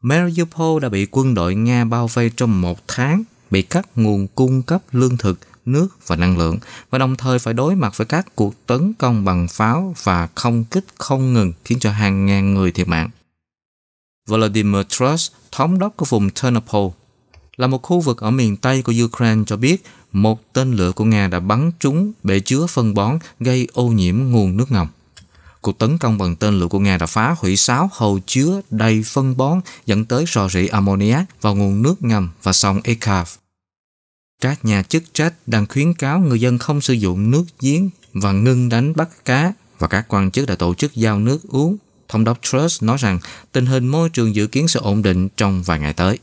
Mariupol đã bị quân đội Nga bao vây trong một tháng, bị cắt nguồn cung cấp lương thực, nước và năng lượng, và đồng thời phải đối mặt với các cuộc tấn công bằng pháo và không kích không ngừng khiến cho hàng ngàn người thiệt mạng. Volodymyr Truss, thống đốc của vùng Ternopil, là một khu vực ở miền Tây của Ukraine, cho biết một tên lửa của Nga đã bắn trúng bể chứa phân bón gây ô nhiễm nguồn nước ngầm. Cuộc tấn công bằng tên lửa của Nga đã phá hủy 6 hồ chứa đầy phân bón, dẫn tới rò rỉ ammoniac vào nguồn nước ngầm và sông Ekar. Các nhà chức trách đang khuyến cáo người dân không sử dụng nước giếng và ngưng đánh bắt cá, và các quan chức đã tổ chức giao nước uống. Thống đốc Truss nói rằng tình hình môi trường dự kiến sẽ ổn định trong vài ngày tới.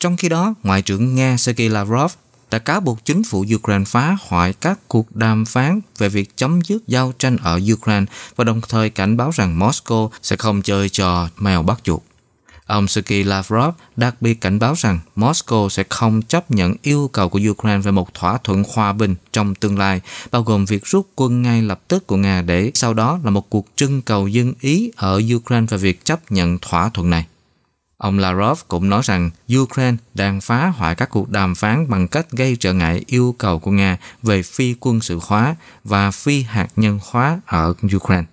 Trong khi đó, Ngoại trưởng Nga Sergei Lavrov đã cáo buộc chính phủ Ukraine phá hoại các cuộc đàm phán về việc chấm dứt giao tranh ở Ukraine, và đồng thời cảnh báo rằng Moscow sẽ không chơi trò mèo bắt chuột. Ông Sergei Lavrov đặc biệt cảnh báo rằng Moscow sẽ không chấp nhận yêu cầu của Ukraine về một thỏa thuận hòa bình trong tương lai, bao gồm việc rút quân ngay lập tức của Nga để sau đó là một cuộc trưng cầu dân ý ở Ukraine về việc chấp nhận thỏa thuận này. Ông Lavrov cũng nói rằng Ukraine đang phá hoại các cuộc đàm phán bằng cách gây trở ngại yêu cầu của Nga về phi quân sự hóa và phi hạt nhân hóa ở Ukraine.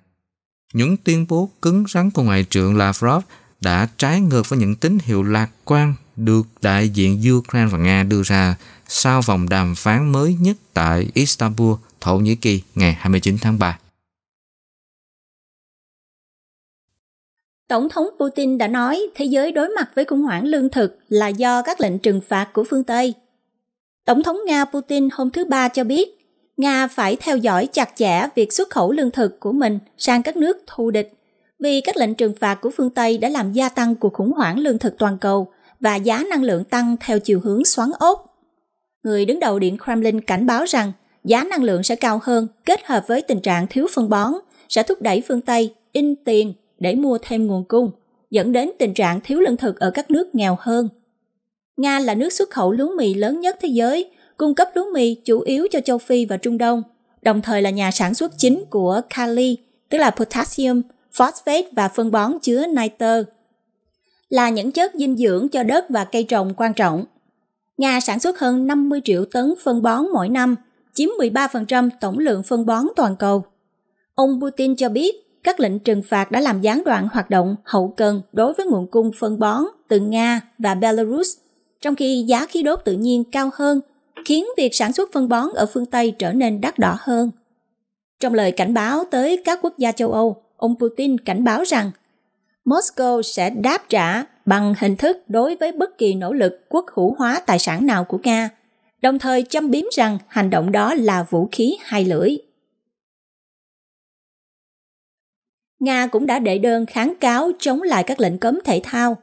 Những tuyên bố cứng rắn của Ngoại trưởng Lavrov đã trái ngược với những tín hiệu lạc quan được đại diện Ukraine và Nga đưa ra sau vòng đàm phán mới nhất tại Istanbul, Thổ Nhĩ Kỳ ngày 29 tháng 3. Tổng thống Putin đã nói thế giới đối mặt với khủng hoảng lương thực là do các lệnh trừng phạt của phương Tây. Tổng thống Nga Putin hôm thứ Ba cho biết, Nga phải theo dõi chặt chẽ việc xuất khẩu lương thực của mình sang các nước thù địch, vì các lệnh trừng phạt của phương Tây đã làm gia tăng cuộc khủng hoảng lương thực toàn cầu và giá năng lượng tăng theo chiều hướng xoắn ốc. Người đứng đầu Điện Kremlin cảnh báo rằng giá năng lượng sẽ cao hơn, kết hợp với tình trạng thiếu phân bón, sẽ thúc đẩy phương Tây in tiền để mua thêm nguồn cung, dẫn đến tình trạng thiếu lương thực ở các nước nghèo hơn. Nga là nước xuất khẩu lúa mì lớn nhất thế giới, cung cấp lúa mì chủ yếu cho châu Phi và Trung Đông, đồng thời là nhà sản xuất chính của kali, tức là potassium, phosphate và phân bón chứa nitơ, là những chất dinh dưỡng cho đất và cây trồng quan trọng. Nga sản xuất hơn 50 triệu tấn phân bón mỗi năm, chiếm 13% tổng lượng phân bón toàn cầu. Ông Putin cho biết, các lệnh trừng phạt đã làm gián đoạn hoạt động hậu cần đối với nguồn cung phân bón từ Nga và Belarus, trong khi giá khí đốt tự nhiên cao hơn, khiến việc sản xuất phân bón ở phương Tây trở nên đắt đỏ hơn. Trong lời cảnh báo tới các quốc gia châu Âu, ông Putin cảnh báo rằng Moscow sẽ đáp trả bằng hình thức đối với bất kỳ nỗ lực quốc hữu hóa tài sản nào của Nga, đồng thời châm biếm rằng hành động đó là vũ khí hai lưỡi. Nga cũng đã đệ đơn kháng cáo chống lại các lệnh cấm thể thao.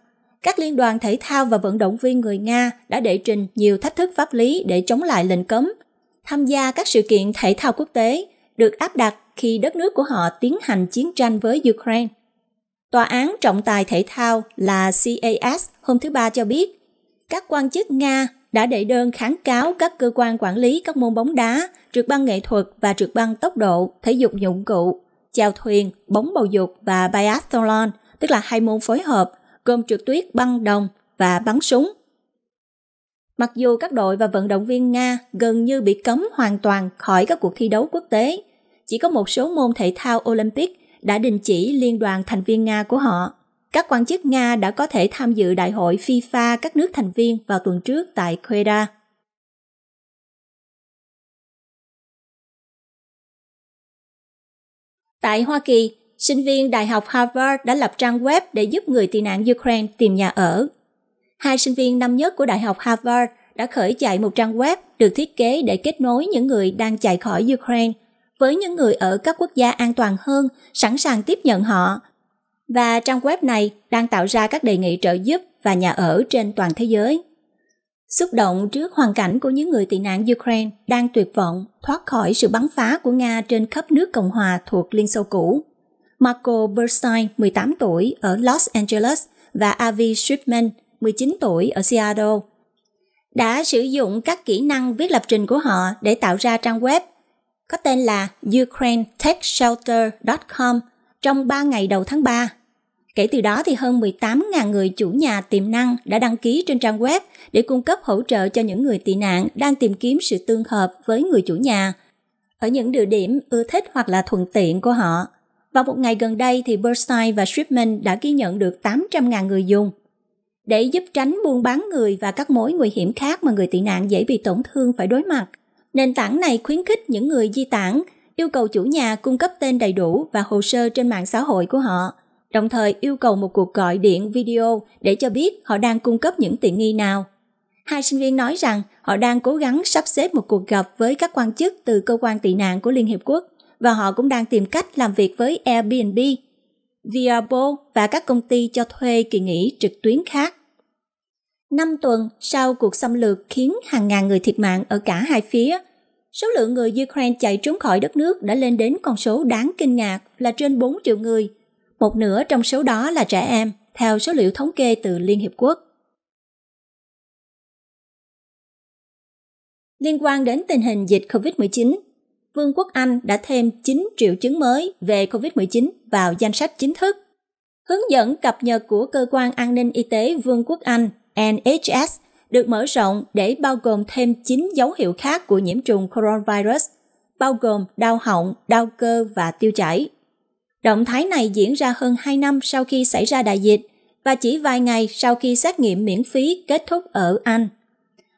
Các liên đoàn thể thao và vận động viên người Nga đã đệ trình nhiều thách thức pháp lý để chống lại lệnh cấm tham gia các sự kiện thể thao quốc tế được áp đặt khi đất nước của họ tiến hành chiến tranh với Ukraine. Tòa án trọng tài thể thao là CAS hôm thứ Ba cho biết, các quan chức Nga đã đệ đơn kháng cáo các cơ quan quản lý các môn bóng đá, trượt băng nghệ thuật và trượt băng tốc độ, thể dục dụng cụ, chèo thuyền, bóng bầu dục và biathlon, tức là hai môn phối hợp, gồm trượt tuyết, băng đồng và bắn súng. Mặc dù các đội và vận động viên Nga gần như bị cấm hoàn toàn khỏi các cuộc thi đấu quốc tế, chỉ có một số môn thể thao Olympic đã đình chỉ liên đoàn thành viên Nga của họ. Các quan chức Nga đã có thể tham dự đại hội FIFA các nước thành viên vào tuần trước tại Quetta. Tại Hoa Kỳ, sinh viên Đại học Harvard đã lập trang web để giúp người tị nạn Ukraine tìm nhà ở. Hai sinh viên năm nhất của Đại học Harvard đã khởi chạy một trang web được thiết kế để kết nối những người đang chạy khỏi Ukraine với những người ở các quốc gia an toàn hơn, sẵn sàng tiếp nhận họ. Và trang web này đang tạo ra các đề nghị trợ giúp và nhà ở trên toàn thế giới. Xúc động trước hoàn cảnh của những người tị nạn Ukraine đang tuyệt vọng thoát khỏi sự bắn phá của Nga trên khắp nước Cộng hòa thuộc Liên Xô cũ, Marco Bernstein, 18 tuổi, ở Los Angeles và Avi Shipman, 19 tuổi, ở Seattle, đã sử dụng các kỹ năng viết lập trình của họ để tạo ra trang web có tên là ukrainetechshelter.com trong 3 ngày đầu tháng 3. Kể từ đó thì hơn 18.000 người chủ nhà tiềm năng đã đăng ký trên trang web để cung cấp hỗ trợ cho những người tị nạn đang tìm kiếm sự tương hợp với người chủ nhà ở những địa điểm ưa thích hoặc là thuận tiện của họ. Vào một ngày gần đây thì Burstein và Shipman đã ghi nhận được 800.000 người dùng. Để giúp tránh buôn bán người và các mối nguy hiểm khác mà người tị nạn dễ bị tổn thương phải đối mặt, nền tảng này khuyến khích những người di tản yêu cầu chủ nhà cung cấp tên đầy đủ và hồ sơ trên mạng xã hội của họ, đồng thời yêu cầu một cuộc gọi điện video để cho biết họ đang cung cấp những tiện nghi nào. Hai sinh viên nói rằng họ đang cố gắng sắp xếp một cuộc gặp với các quan chức từ cơ quan tị nạn của Liên Hiệp Quốc và họ cũng đang tìm cách làm việc với Airbnb, Vrbo và các công ty cho thuê kỳ nghỉ trực tuyến khác. 5 tuần sau cuộc xâm lược khiến hàng ngàn người thiệt mạng ở cả hai phía, số lượng người Ukraine chạy trốn khỏi đất nước đã lên đến con số đáng kinh ngạc là trên 4 triệu người. Một nửa trong số đó là trẻ em, theo số liệu thống kê từ Liên Hiệp Quốc. Liên quan đến tình hình dịch COVID-19, Vương quốc Anh đã thêm 9 triệu chứng mới về COVID-19 vào danh sách chính thức. Hướng dẫn cập nhật của Cơ quan An ninh Y tế Vương quốc Anh NHS được mở rộng để bao gồm thêm 9 dấu hiệu khác của nhiễm trùng coronavirus, bao gồm đau họng, đau cơ và tiêu chảy. Động thái này diễn ra hơn 2 năm sau khi xảy ra đại dịch và chỉ vài ngày sau khi xét nghiệm miễn phí kết thúc ở Anh.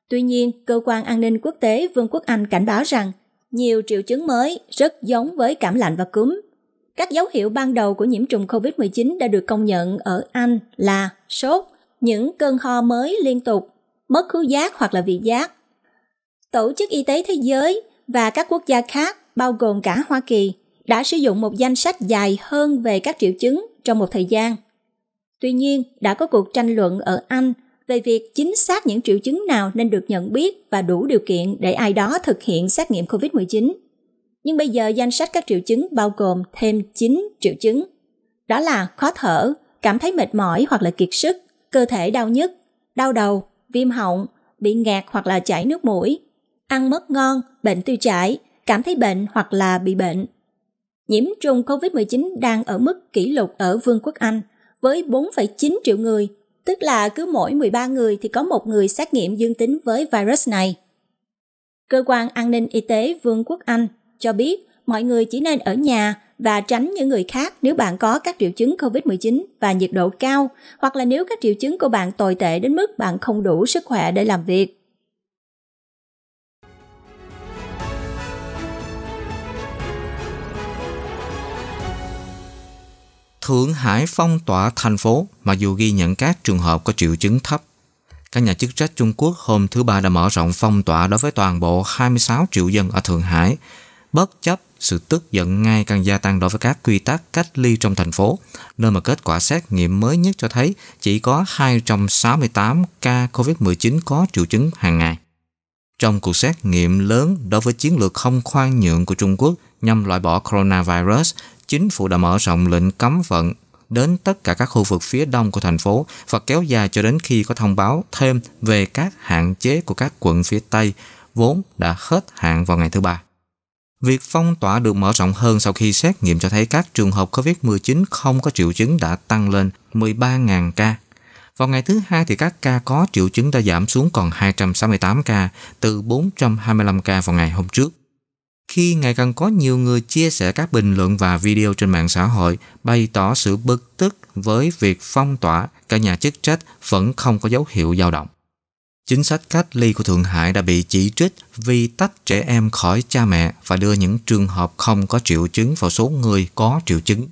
Tuy nhiên, Cơ quan An ninh Quốc tế Vương quốc Anh cảnh báo rằng nhiều triệu chứng mới rất giống với cảm lạnh và cúm. Các dấu hiệu ban đầu của nhiễm trùng COVID-19 đã được công nhận ở Anh là sốt, những cơn ho mới liên tục, mất khứu giác hoặc là vị giác. Tổ chức Y tế Thế giới và các quốc gia khác, bao gồm cả Hoa Kỳ, đã sử dụng một danh sách dài hơn về các triệu chứng trong một thời gian. Tuy nhiên, đã có cuộc tranh luận ở Anh về việc chính xác những triệu chứng nào nên được nhận biết và đủ điều kiện để ai đó thực hiện xét nghiệm COVID-19. Nhưng bây giờ danh sách các triệu chứng bao gồm thêm 9 triệu chứng. Đó là khó thở, cảm thấy mệt mỏi hoặc là kiệt sức, cơ thể đau nhức, đau đầu, viêm họng, bị ngạt hoặc là chảy nước mũi, ăn mất ngon, bệnh tiêu chảy, cảm thấy bệnh hoặc là bị bệnh. Nhiễm trùng COVID-19 đang ở mức kỷ lục ở Vương quốc Anh với 4,9 triệu người, tức là cứ mỗi 13 người thì có một người xét nghiệm dương tính với virus này. Cơ quan An ninh Y tế Vương quốc Anh cho biết mọi người chỉ nên ở nhà và tránh những người khác nếu bạn có các triệu chứng COVID-19 và nhiệt độ cao, hoặc là nếu các triệu chứng của bạn tồi tệ đến mức bạn không đủ sức khỏe để làm việc. Thượng Hải phong tỏa thành phố mặc dù ghi nhận các trường hợp có triệu chứng thấp. Các nhà chức trách Trung Quốc hôm thứ Ba đã mở rộng phong tỏa đối với toàn bộ 26 triệu dân ở Thượng Hải, bất chấp sự tức giận ngày càng gia tăng đối với các quy tắc cách ly trong thành phố, nơi mà kết quả xét nghiệm mới nhất cho thấy chỉ có 268 ca COVID-19 có triệu chứng hàng ngày. Trong cuộc xét nghiệm lớn đối với chiến lược không khoan nhượng của Trung Quốc nhằm loại bỏ coronavirus, chính phủ đã mở rộng lệnh cấm vận đến tất cả các khu vực phía đông của thành phố và kéo dài cho đến khi có thông báo thêm về các hạn chế của các quận phía Tây, vốn đã hết hạn vào ngày thứ Ba. Việc phong tỏa được mở rộng hơn sau khi xét nghiệm cho thấy các trường hợp COVID-19 không có triệu chứng đã tăng lên 13.000 ca. Vào ngày thứ Hai thì các ca có triệu chứng đã giảm xuống còn 268 ca từ 425 ca vào ngày hôm trước. Khi ngày càng có nhiều người chia sẻ các bình luận và video trên mạng xã hội bày tỏ sự bực tức với việc phong tỏa, các nhà chức trách vẫn không có dấu hiệu dao động. Chính sách cách ly của Thượng Hải đã bị chỉ trích vì tách trẻ em khỏi cha mẹ và đưa những trường hợp không có triệu chứng vào số người có triệu chứng.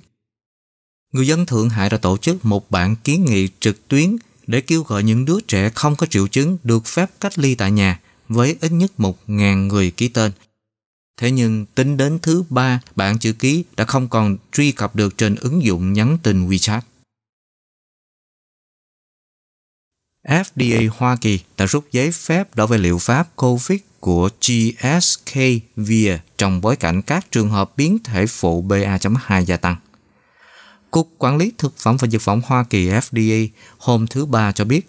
Người dân Thượng Hải đã tổ chức một bản kiến nghị trực tuyến để kêu gọi những đứa trẻ không có triệu chứng được phép cách ly tại nhà với ít nhất 1.000 người ký tên. Thế nhưng tính đến thứ Ba, bản chữ ký đã không còn truy cập được trên ứng dụng nhắn tin WeChat. FDA Hoa Kỳ đã rút giấy phép đối với liệu pháp COVID của GSK-Vir trong bối cảnh các trường hợp biến thể phụ BA.2 gia tăng. Cục Quản lý Thực phẩm và Dược phẩm Hoa Kỳ FDA hôm thứ Ba cho biết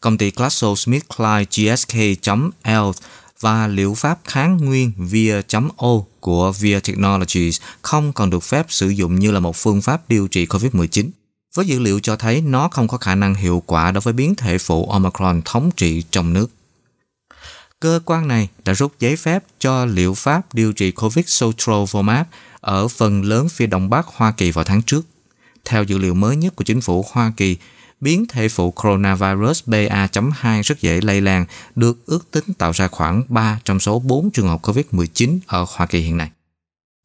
Công ty GlaxoSmithKline GSK.Health và liệu pháp kháng nguyên Vir.O của Vir Technologies không còn được phép sử dụng như là một phương pháp điều trị COVID-19, với dữ liệu cho thấy nó không có khả năng hiệu quả đối với biến thể phụ Omicron thống trị trong nước. Cơ quan này đã rút giấy phép cho liệu pháp điều trị COVID Sotrovimab ở phần lớn phía Đông Bắc Hoa Kỳ vào tháng trước. Theo dữ liệu mới nhất của chính phủ Hoa Kỳ, biến thể phụ coronavirus BA.2 rất dễ lây lan, được ước tính tạo ra khoảng 3 trong số 4 trường hợp COVID-19 ở Hoa Kỳ hiện nay.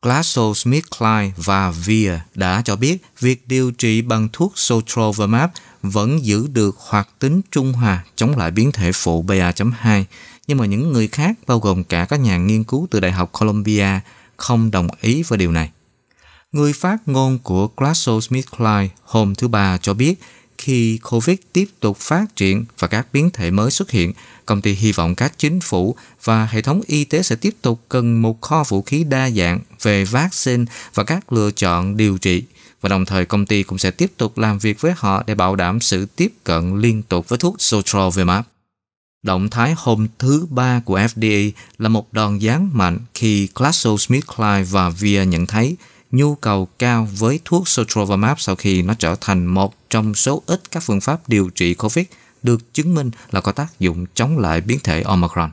GlaxoSmithKline và Vir đã cho biết việc điều trị bằng thuốc Sotrovimab vẫn giữ được hoạt tính trung hòa chống lại biến thể phụ BA.2, nhưng mà những người khác, bao gồm cả các nhà nghiên cứu từ Đại học Columbia, không đồng ý với điều này. Người phát ngôn của GlaxoSmithKline hôm thứ Ba cho biết khi COVID tiếp tục phát triển và các biến thể mới xuất hiện, công ty hy vọng các chính phủ và hệ thống y tế sẽ tiếp tục cần một kho vũ khí đa dạng về vaccine và các lựa chọn điều trị, và đồng thời công ty cũng sẽ tiếp tục làm việc với họ để bảo đảm sự tiếp cận liên tục với thuốc Sotrovimab. Động thái hôm thứ Ba của FDA là một đòn giáng mạnh khi GlaxoSmithKline và Vir nhận thấy nhu cầu cao với thuốc Sotrovimab sau khi nó trở thành một trong số ít các phương pháp điều trị COVID được chứng minh là có tác dụng chống lại biến thể Omicron.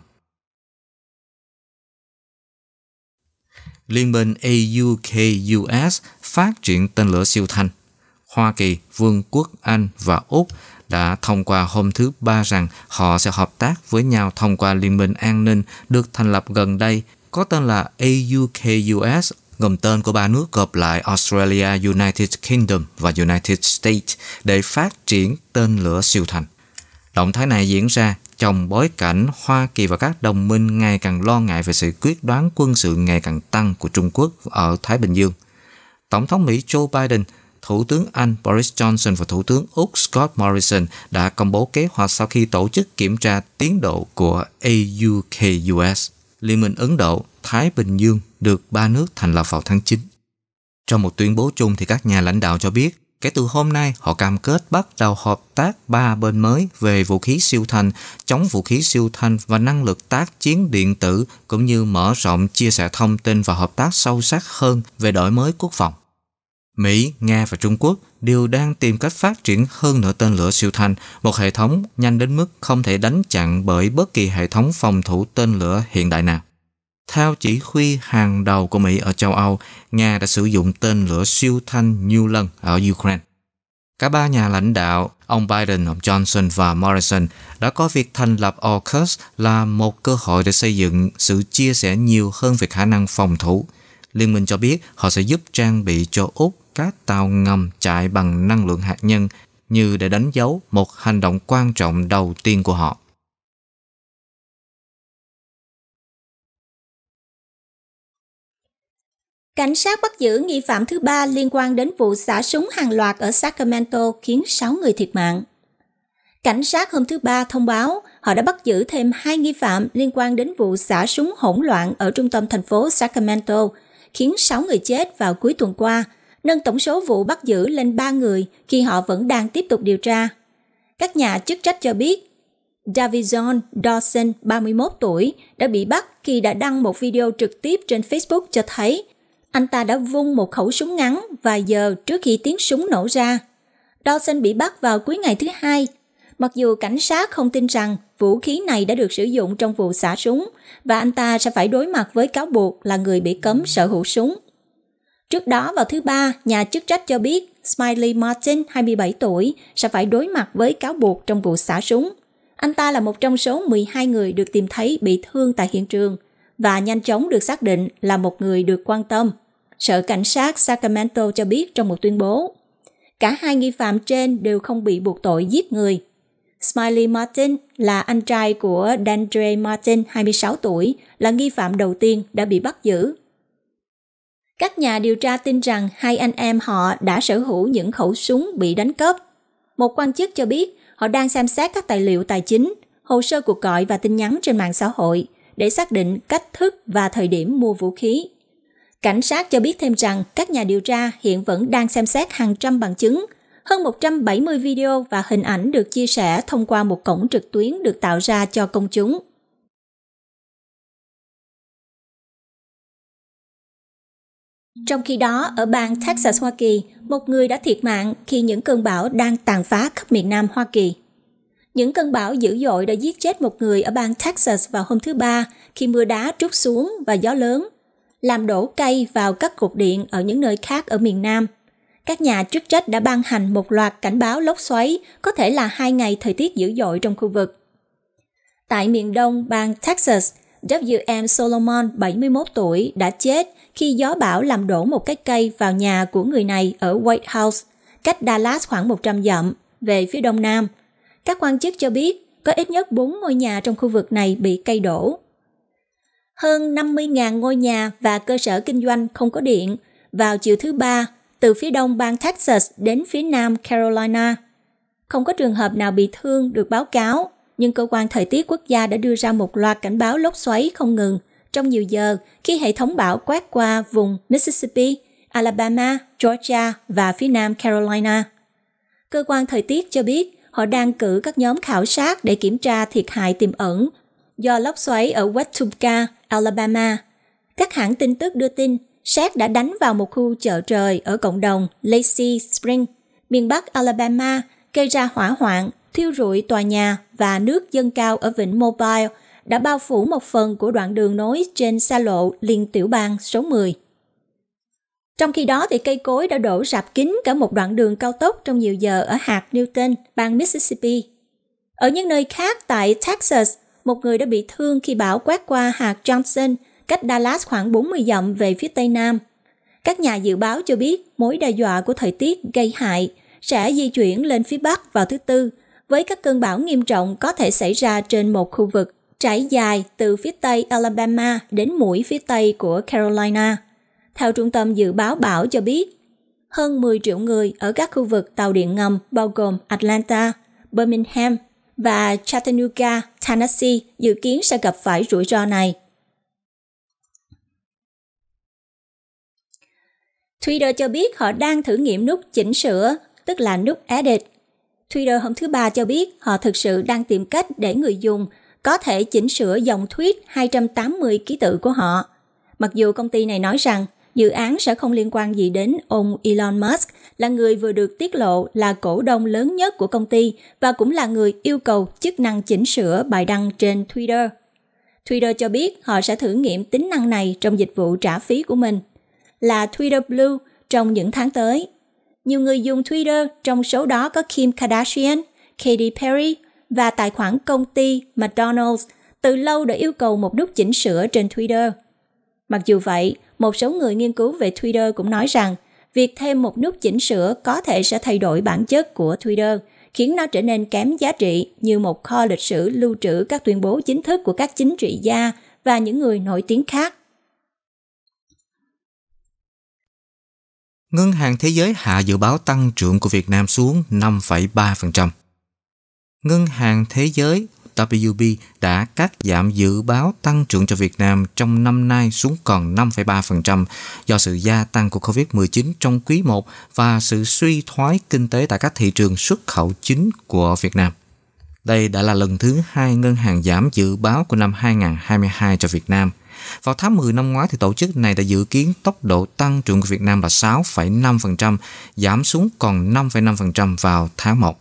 Liên minh AUKUS phát triển tên lửa siêu thanh. Hoa Kỳ, Vương quốc Anh và Úc đã thông qua hôm thứ Ba rằng họ sẽ hợp tác với nhau thông qua Liên minh An ninh được thành lập gần đây, có tên là AUKUS, gồm tên của ba nước gộp lại Australia, United Kingdom và United States để phát triển tên lửa siêu thanh. Động thái này diễn ra trong bối cảnh Hoa Kỳ và các đồng minh ngày càng lo ngại về sự quyết đoán quân sự ngày càng tăng của Trung Quốc ở Thái Bình Dương. Tổng thống Mỹ Joe Biden, Thủ tướng Anh Boris Johnson và Thủ tướng Úc Scott Morrison đã công bố kế hoạch sau khi tổ chức kiểm tra tiến độ của AUKUS. Liên minh Ấn Độ, Thái Bình Dương được ba nước thành lập vào tháng 9. Trong một tuyên bố chung thì các nhà lãnh đạo cho biết, kể từ hôm nay họ cam kết bắt đầu hợp tác ba bên mới về vũ khí siêu thanh, chống vũ khí siêu thanh và năng lực tác chiến điện tử, cũng như mở rộng chia sẻ thông tin và hợp tác sâu sắc hơn về đổi mới quốc phòng. Mỹ, Nga và Trung Quốc đều đang tìm cách phát triển hơn nữa tên lửa siêu thanh, một hệ thống nhanh đến mức không thể đánh chặn bởi bất kỳ hệ thống phòng thủ tên lửa hiện đại nào. Theo chỉ huy hàng đầu của Mỹ ở châu Âu, Nga đã sử dụng tên lửa siêu thanh nhiều lần ở Ukraine. Cả ba nhà lãnh đạo, ông Biden, ông Johnson và Morrison đã có việc thành lập AUKUS là một cơ hội để xây dựng sự chia sẻ nhiều hơn về khả năng phòng thủ. Liên minh cho biết họ sẽ giúp trang bị cho Úc các tàu ngầm chạy bằng năng lượng hạt nhân như để đánh dấu một hành động quan trọng đầu tiên của họ. Cảnh sát bắt giữ nghi phạm thứ ba liên quan đến vụ xả súng hàng loạt ở Sacramento khiến 6 người thiệt mạng. Cảnh sát hôm thứ Ba thông báo họ đã bắt giữ thêm 2 nghi phạm liên quan đến vụ xả súng hỗn loạn ở trung tâm thành phố Sacramento, khiến 6 người chết vào cuối tuần qua, nâng tổng số vụ bắt giữ lên 3 người khi họ vẫn đang tiếp tục điều tra. Các nhà chức trách cho biết, Davison Dawson, 31 tuổi, đã bị bắt khi đã đăng một video trực tiếp trên Facebook cho thấy anh ta đã vung một khẩu súng ngắn vài giờ trước khi tiếng súng nổ ra. Dawson bị bắt vào cuối ngày thứ Hai. Mặc dù cảnh sát không tin rằng vũ khí này đã được sử dụng trong vụ xả súng và anh ta sẽ phải đối mặt với cáo buộc là người bị cấm sở hữu súng. Trước đó vào thứ Ba, nhà chức trách cho biết Smiley Martin, 27 tuổi, sẽ phải đối mặt với cáo buộc trong vụ xả súng. Anh ta là một trong số 12 người được tìm thấy bị thương tại hiện trường và nhanh chóng được xác định là một người được quan tâm. Sở Cảnh sát Sacramento cho biết trong một tuyên bố, cả hai nghi phạm trên đều không bị buộc tội giết người. Smiley Martin là anh trai của Dandre Martin, 26 tuổi, là nghi phạm đầu tiên đã bị bắt giữ. Các nhà điều tra tin rằng hai anh em họ đã sở hữu những khẩu súng bị đánh cắp. Một quan chức cho biết họ đang xem xét các tài liệu tài chính, hồ sơ cuộc gọi và tin nhắn trên mạng xã hội để xác định cách thức và thời điểm mua vũ khí. Cảnh sát cho biết thêm rằng các nhà điều tra hiện vẫn đang xem xét hàng trăm bằng chứng, hơn 170 video và hình ảnh được chia sẻ thông qua một cổng trực tuyến được tạo ra cho công chúng. Trong khi đó, ở bang Texas, Hoa Kỳ, một người đã thiệt mạng khi những cơn bão đang tàn phá khắp miền Nam Hoa Kỳ. Những cơn bão dữ dội đã giết chết một người ở bang Texas vào hôm thứ Ba khi mưa đá trút xuống và gió lớn, làm đổ cây vào các cột điện ở những nơi khác ở miền Nam. Các nhà chức trách đã ban hành một loạt cảnh báo lốc xoáy, có thể là 2 ngày thời tiết dữ dội trong khu vực. Tại miền đông bang Texas, W.M. Solomon, 71 tuổi, đã chết khi gió bão làm đổ một cái cây vào nhà của người này ở White House, cách Dallas khoảng 100 dặm, về phía đông nam. Các quan chức cho biết có ít nhất 4 ngôi nhà trong khu vực này bị cây đổ. Hơn 50.000 ngôi nhà và cơ sở kinh doanh không có điện vào chiều thứ Ba, từ phía đông bang Texas đến phía nam Carolina. Không có trường hợp nào bị thương được báo cáo, nhưng cơ quan thời tiết quốc gia đã đưa ra một loạt cảnh báo lốc xoáy không ngừng trong nhiều giờ khi hệ thống bão quét qua vùng Mississippi, Alabama, Georgia và phía nam Carolina. Cơ quan thời tiết cho biết họ đang cử các nhóm khảo sát để kiểm tra thiệt hại tiềm ẩn do lốc xoáy ở Wetumpka, Alabama. Các hãng tin tức đưa tin sét đã đánh vào một khu chợ trời ở cộng đồng Lacey Spring, miền bắc Alabama, gây ra hỏa hoạn, thiêu rụi tòa nhà và nước dâng cao ở vịnh Mobile đã bao phủ một phần của đoạn đường nối trên xa lộ liên tiểu bang số 10. Trong khi đó, thì cây cối đã đổ rạp kín cả một đoạn đường cao tốc trong nhiều giờ ở hạt Newton, bang Mississippi. Ở những nơi khác tại Texas, một người đã bị thương khi bão quét qua hạt Johnson, cách Dallas khoảng 40 dặm về phía tây nam. Các nhà dự báo cho biết mối đe dọa của thời tiết gây hại sẽ di chuyển lên phía bắc vào thứ Tư, với các cơn bão nghiêm trọng có thể xảy ra trên một khu vực trải dài từ phía tây Alabama đến mũi phía tây của Carolina. Theo Trung tâm Dự báo Bão cho biết, hơn 10 triệu người ở các khu vực tàu điện ngầm bao gồm Atlanta, Birmingham và Chattanooga, Tennessee dự kiến sẽ gặp phải rủi ro này. Twitter cho biết họ đang thử nghiệm nút chỉnh sửa, tức là nút Edit. Twitter hôm thứ Ba cho biết họ thực sự đang tìm cách để người dùng có thể chỉnh sửa dòng tweet 280 ký tự của họ. Mặc dù công ty này nói rằng dự án sẽ không liên quan gì đến ông Elon Musk, là người vừa được tiết lộ là cổ đông lớn nhất của công ty và cũng là người yêu cầu chức năng chỉnh sửa bài đăng trên Twitter. Twitter cho biết họ sẽ thử nghiệm tính năng này trong dịch vụ trả phí của mình, là Twitter Blue, trong những tháng tới. Nhiều người dùng Twitter, trong số đó có Kim Kardashian, Katy Perry và tài khoản công ty McDonald's, từ lâu đã yêu cầu một nút chỉnh sửa trên Twitter. Mặc dù vậy, một số người nghiên cứu về Twitter cũng nói rằng việc thêm một nút chỉnh sửa có thể sẽ thay đổi bản chất của Twitter, khiến nó trở nên kém giá trị như một kho lịch sử lưu trữ các tuyên bố chính thức của các chính trị gia và những người nổi tiếng khác. Ngân hàng Thế giới hạ dự báo tăng trưởng của Việt Nam xuống 5,3%. Ngân hàng Thế giới WB đã cắt giảm dự báo tăng trưởng cho Việt Nam trong năm nay xuống còn 5,3% do sự gia tăng của COVID-19 trong quý 1 và sự suy thoái kinh tế tại các thị trường xuất khẩu chính của Việt Nam. Đây đã là lần thứ 2 ngân hàng giảm dự báo của năm 2022 cho Việt Nam. Vào tháng 10 năm ngoái, thì tổ chức này đã dự kiến tốc độ tăng trưởng của Việt Nam là 6,5%, giảm xuống còn 5,5% vào tháng 1.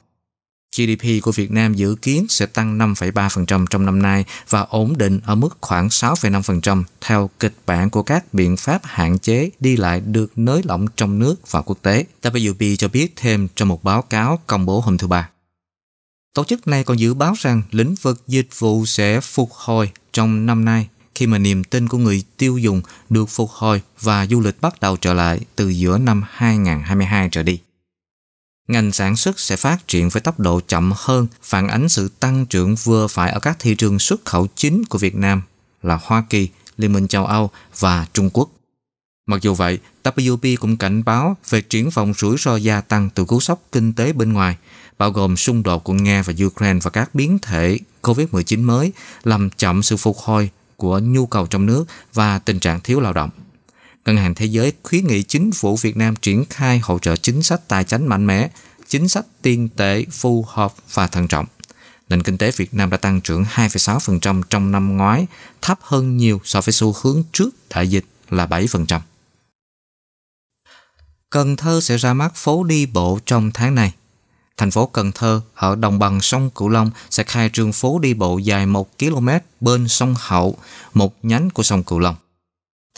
GDP của Việt Nam dự kiến sẽ tăng 5,3% trong năm nay và ổn định ở mức khoảng 6,5% theo kịch bản của các biện pháp hạn chế đi lại được nới lỏng trong nước và quốc tế, WB cho biết thêm trong một báo cáo công bố hôm thứ Ba. Tổ chức này còn dự báo rằng lĩnh vực dịch vụ sẽ phục hồi trong năm nay khi mà niềm tin của người tiêu dùng được phục hồi và du lịch bắt đầu trở lại từ giữa năm 2022 trở đi. Ngành sản xuất sẽ phát triển với tốc độ chậm hơn, phản ánh sự tăng trưởng vừa phải ở các thị trường xuất khẩu chính của Việt Nam là Hoa Kỳ, Liên minh châu Âu và Trung Quốc. Mặc dù vậy, WB cũng cảnh báo về triển vọng rủi ro gia tăng từ cú sốc kinh tế bên ngoài, bao gồm xung đột của Nga và Ukraine và các biến thể COVID-19 mới, làm chậm sự phục hồi của nhu cầu trong nước và tình trạng thiếu lao động. Ngân hàng Thế giới khuyến nghị chính phủ Việt Nam triển khai hỗ trợ chính sách tài chính mạnh mẽ chính sách tiền tệ phù hợp và thận trọng. Nền kinh tế Việt Nam đã tăng trưởng 2,6% trong năm ngoái, thấp hơn nhiều so với xu hướng trước đại dịch là 7%. Cần Thơ sẽ ra mắt phố đi bộ trong tháng này. Thành phố Cần Thơ ở đồng bằng sông Cửu Long sẽ khai trương phố đi bộ dài 1 km bên sông Hậu, một nhánh của sông Cửu Long.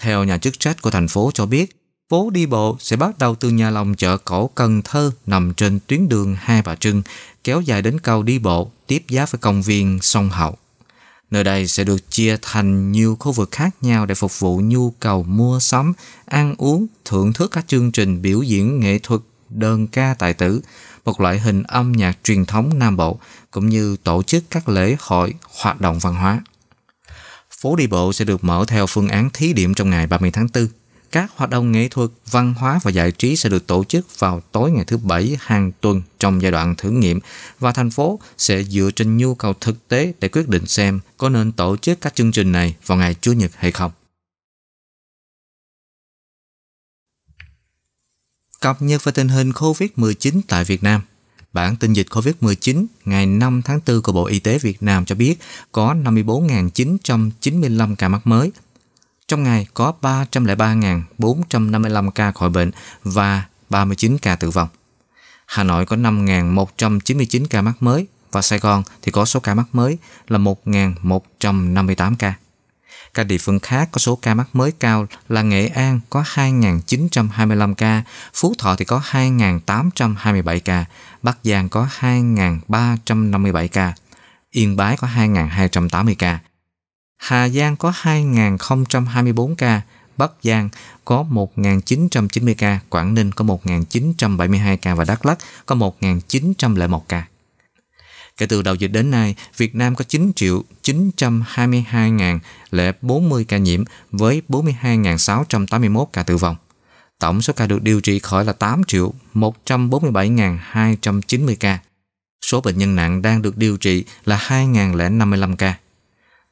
Theo nhà chức trách của thành phố cho biết, phố đi bộ sẽ bắt đầu từ nhà lòng chợ cổ Cần Thơ nằm trên tuyến đường Hai Bà Trưng, kéo dài đến cầu đi bộ tiếp giáp với công viên sông Hậu. Nơi đây sẽ được chia thành nhiều khu vực khác nhau để phục vụ nhu cầu mua sắm, ăn uống, thưởng thức các chương trình biểu diễn nghệ thuật, đơn ca tài tử, một loại hình âm nhạc truyền thống Nam Bộ, cũng như tổ chức các lễ hội, hoạt động văn hóa. Phố đi bộ sẽ được mở theo phương án thí điểm trong ngày 30 tháng 4. Các hoạt động nghệ thuật, văn hóa và giải trí sẽ được tổ chức vào tối ngày thứ Bảy hàng tuần trong giai đoạn thử nghiệm, và thành phố sẽ dựa trên nhu cầu thực tế để quyết định xem có nên tổ chức các chương trình này vào ngày Chủ nhật hay không. Cập nhật về tình hình COVID-19 tại Việt Nam. Bản tin dịch COVID-19 ngày 5 tháng 4 của Bộ Y tế Việt Nam cho biết có 54.995 ca mắc mới. Trong ngày có 303.455 ca khỏi bệnh và 39 ca tử vong. Hà Nội có 5.199 ca mắc mới và Sài Gòn thì có số ca mắc mới là 1.158 ca. Các địa phương khác có số ca mắc mới cao là Nghệ An có 2.925 ca, Phú Thọ thì có 2.827 ca, Bắc Giang có 2.357 ca, Yên Bái có 2.280 ca, Hà Giang có 2.024 ca, Bắc Giang có 1.990 ca, Quảng Ninh có 1.972 ca và Đắk Lắk có 1.901 ca. Kể từ đầu dịch đến nay, Việt Nam có 9.922.040 ca nhiễm với 42.681 ca tử vong. Tổng số ca được điều trị khỏi là 8.147.290 ca. Số bệnh nhân nặng đang được điều trị là 2.055 ca.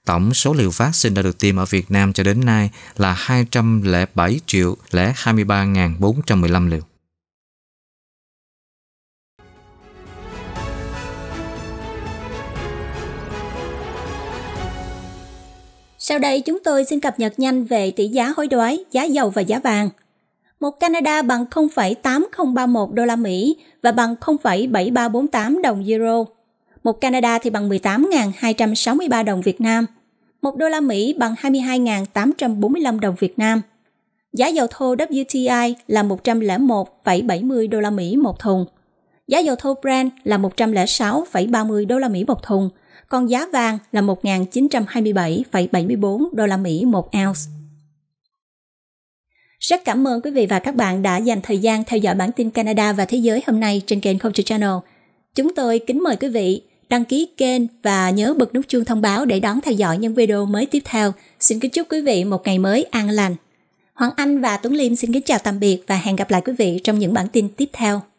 Tổng số liều vaccine đã được tiêm ở Việt Nam cho đến nay là 207.023.415 liều. Sau đây chúng tôi xin cập nhật nhanh về tỷ giá hối đoái, giá dầu và giá vàng. Một Canada bằng 0,8031 đô la Mỹ và bằng 0,7348 đồng euro. Một Canada thì bằng 18.263 đồng Việt Nam. Một đô la Mỹ bằng 22.845 đồng Việt Nam. Giá dầu thô WTI là 101,70 đô la Mỹ một thùng. Giá dầu thô Brent là 106,30 đô la Mỹ một thùng. Còn giá vàng là 1.927,74 đô la Mỹ một ounce. Rất cảm ơn quý vị và các bạn đã dành thời gian theo dõi bản tin Canada và Thế giới hôm nay trên kênh Culture Channel. Chúng tôi kính mời quý vị đăng ký kênh và nhớ bật nút chuông thông báo để đón theo dõi những video mới tiếp theo. Xin kính chúc quý vị một ngày mới an lành. Hoàng Anh và Tuấn Liêm xin kính chào tạm biệt và hẹn gặp lại quý vị trong những bản tin tiếp theo.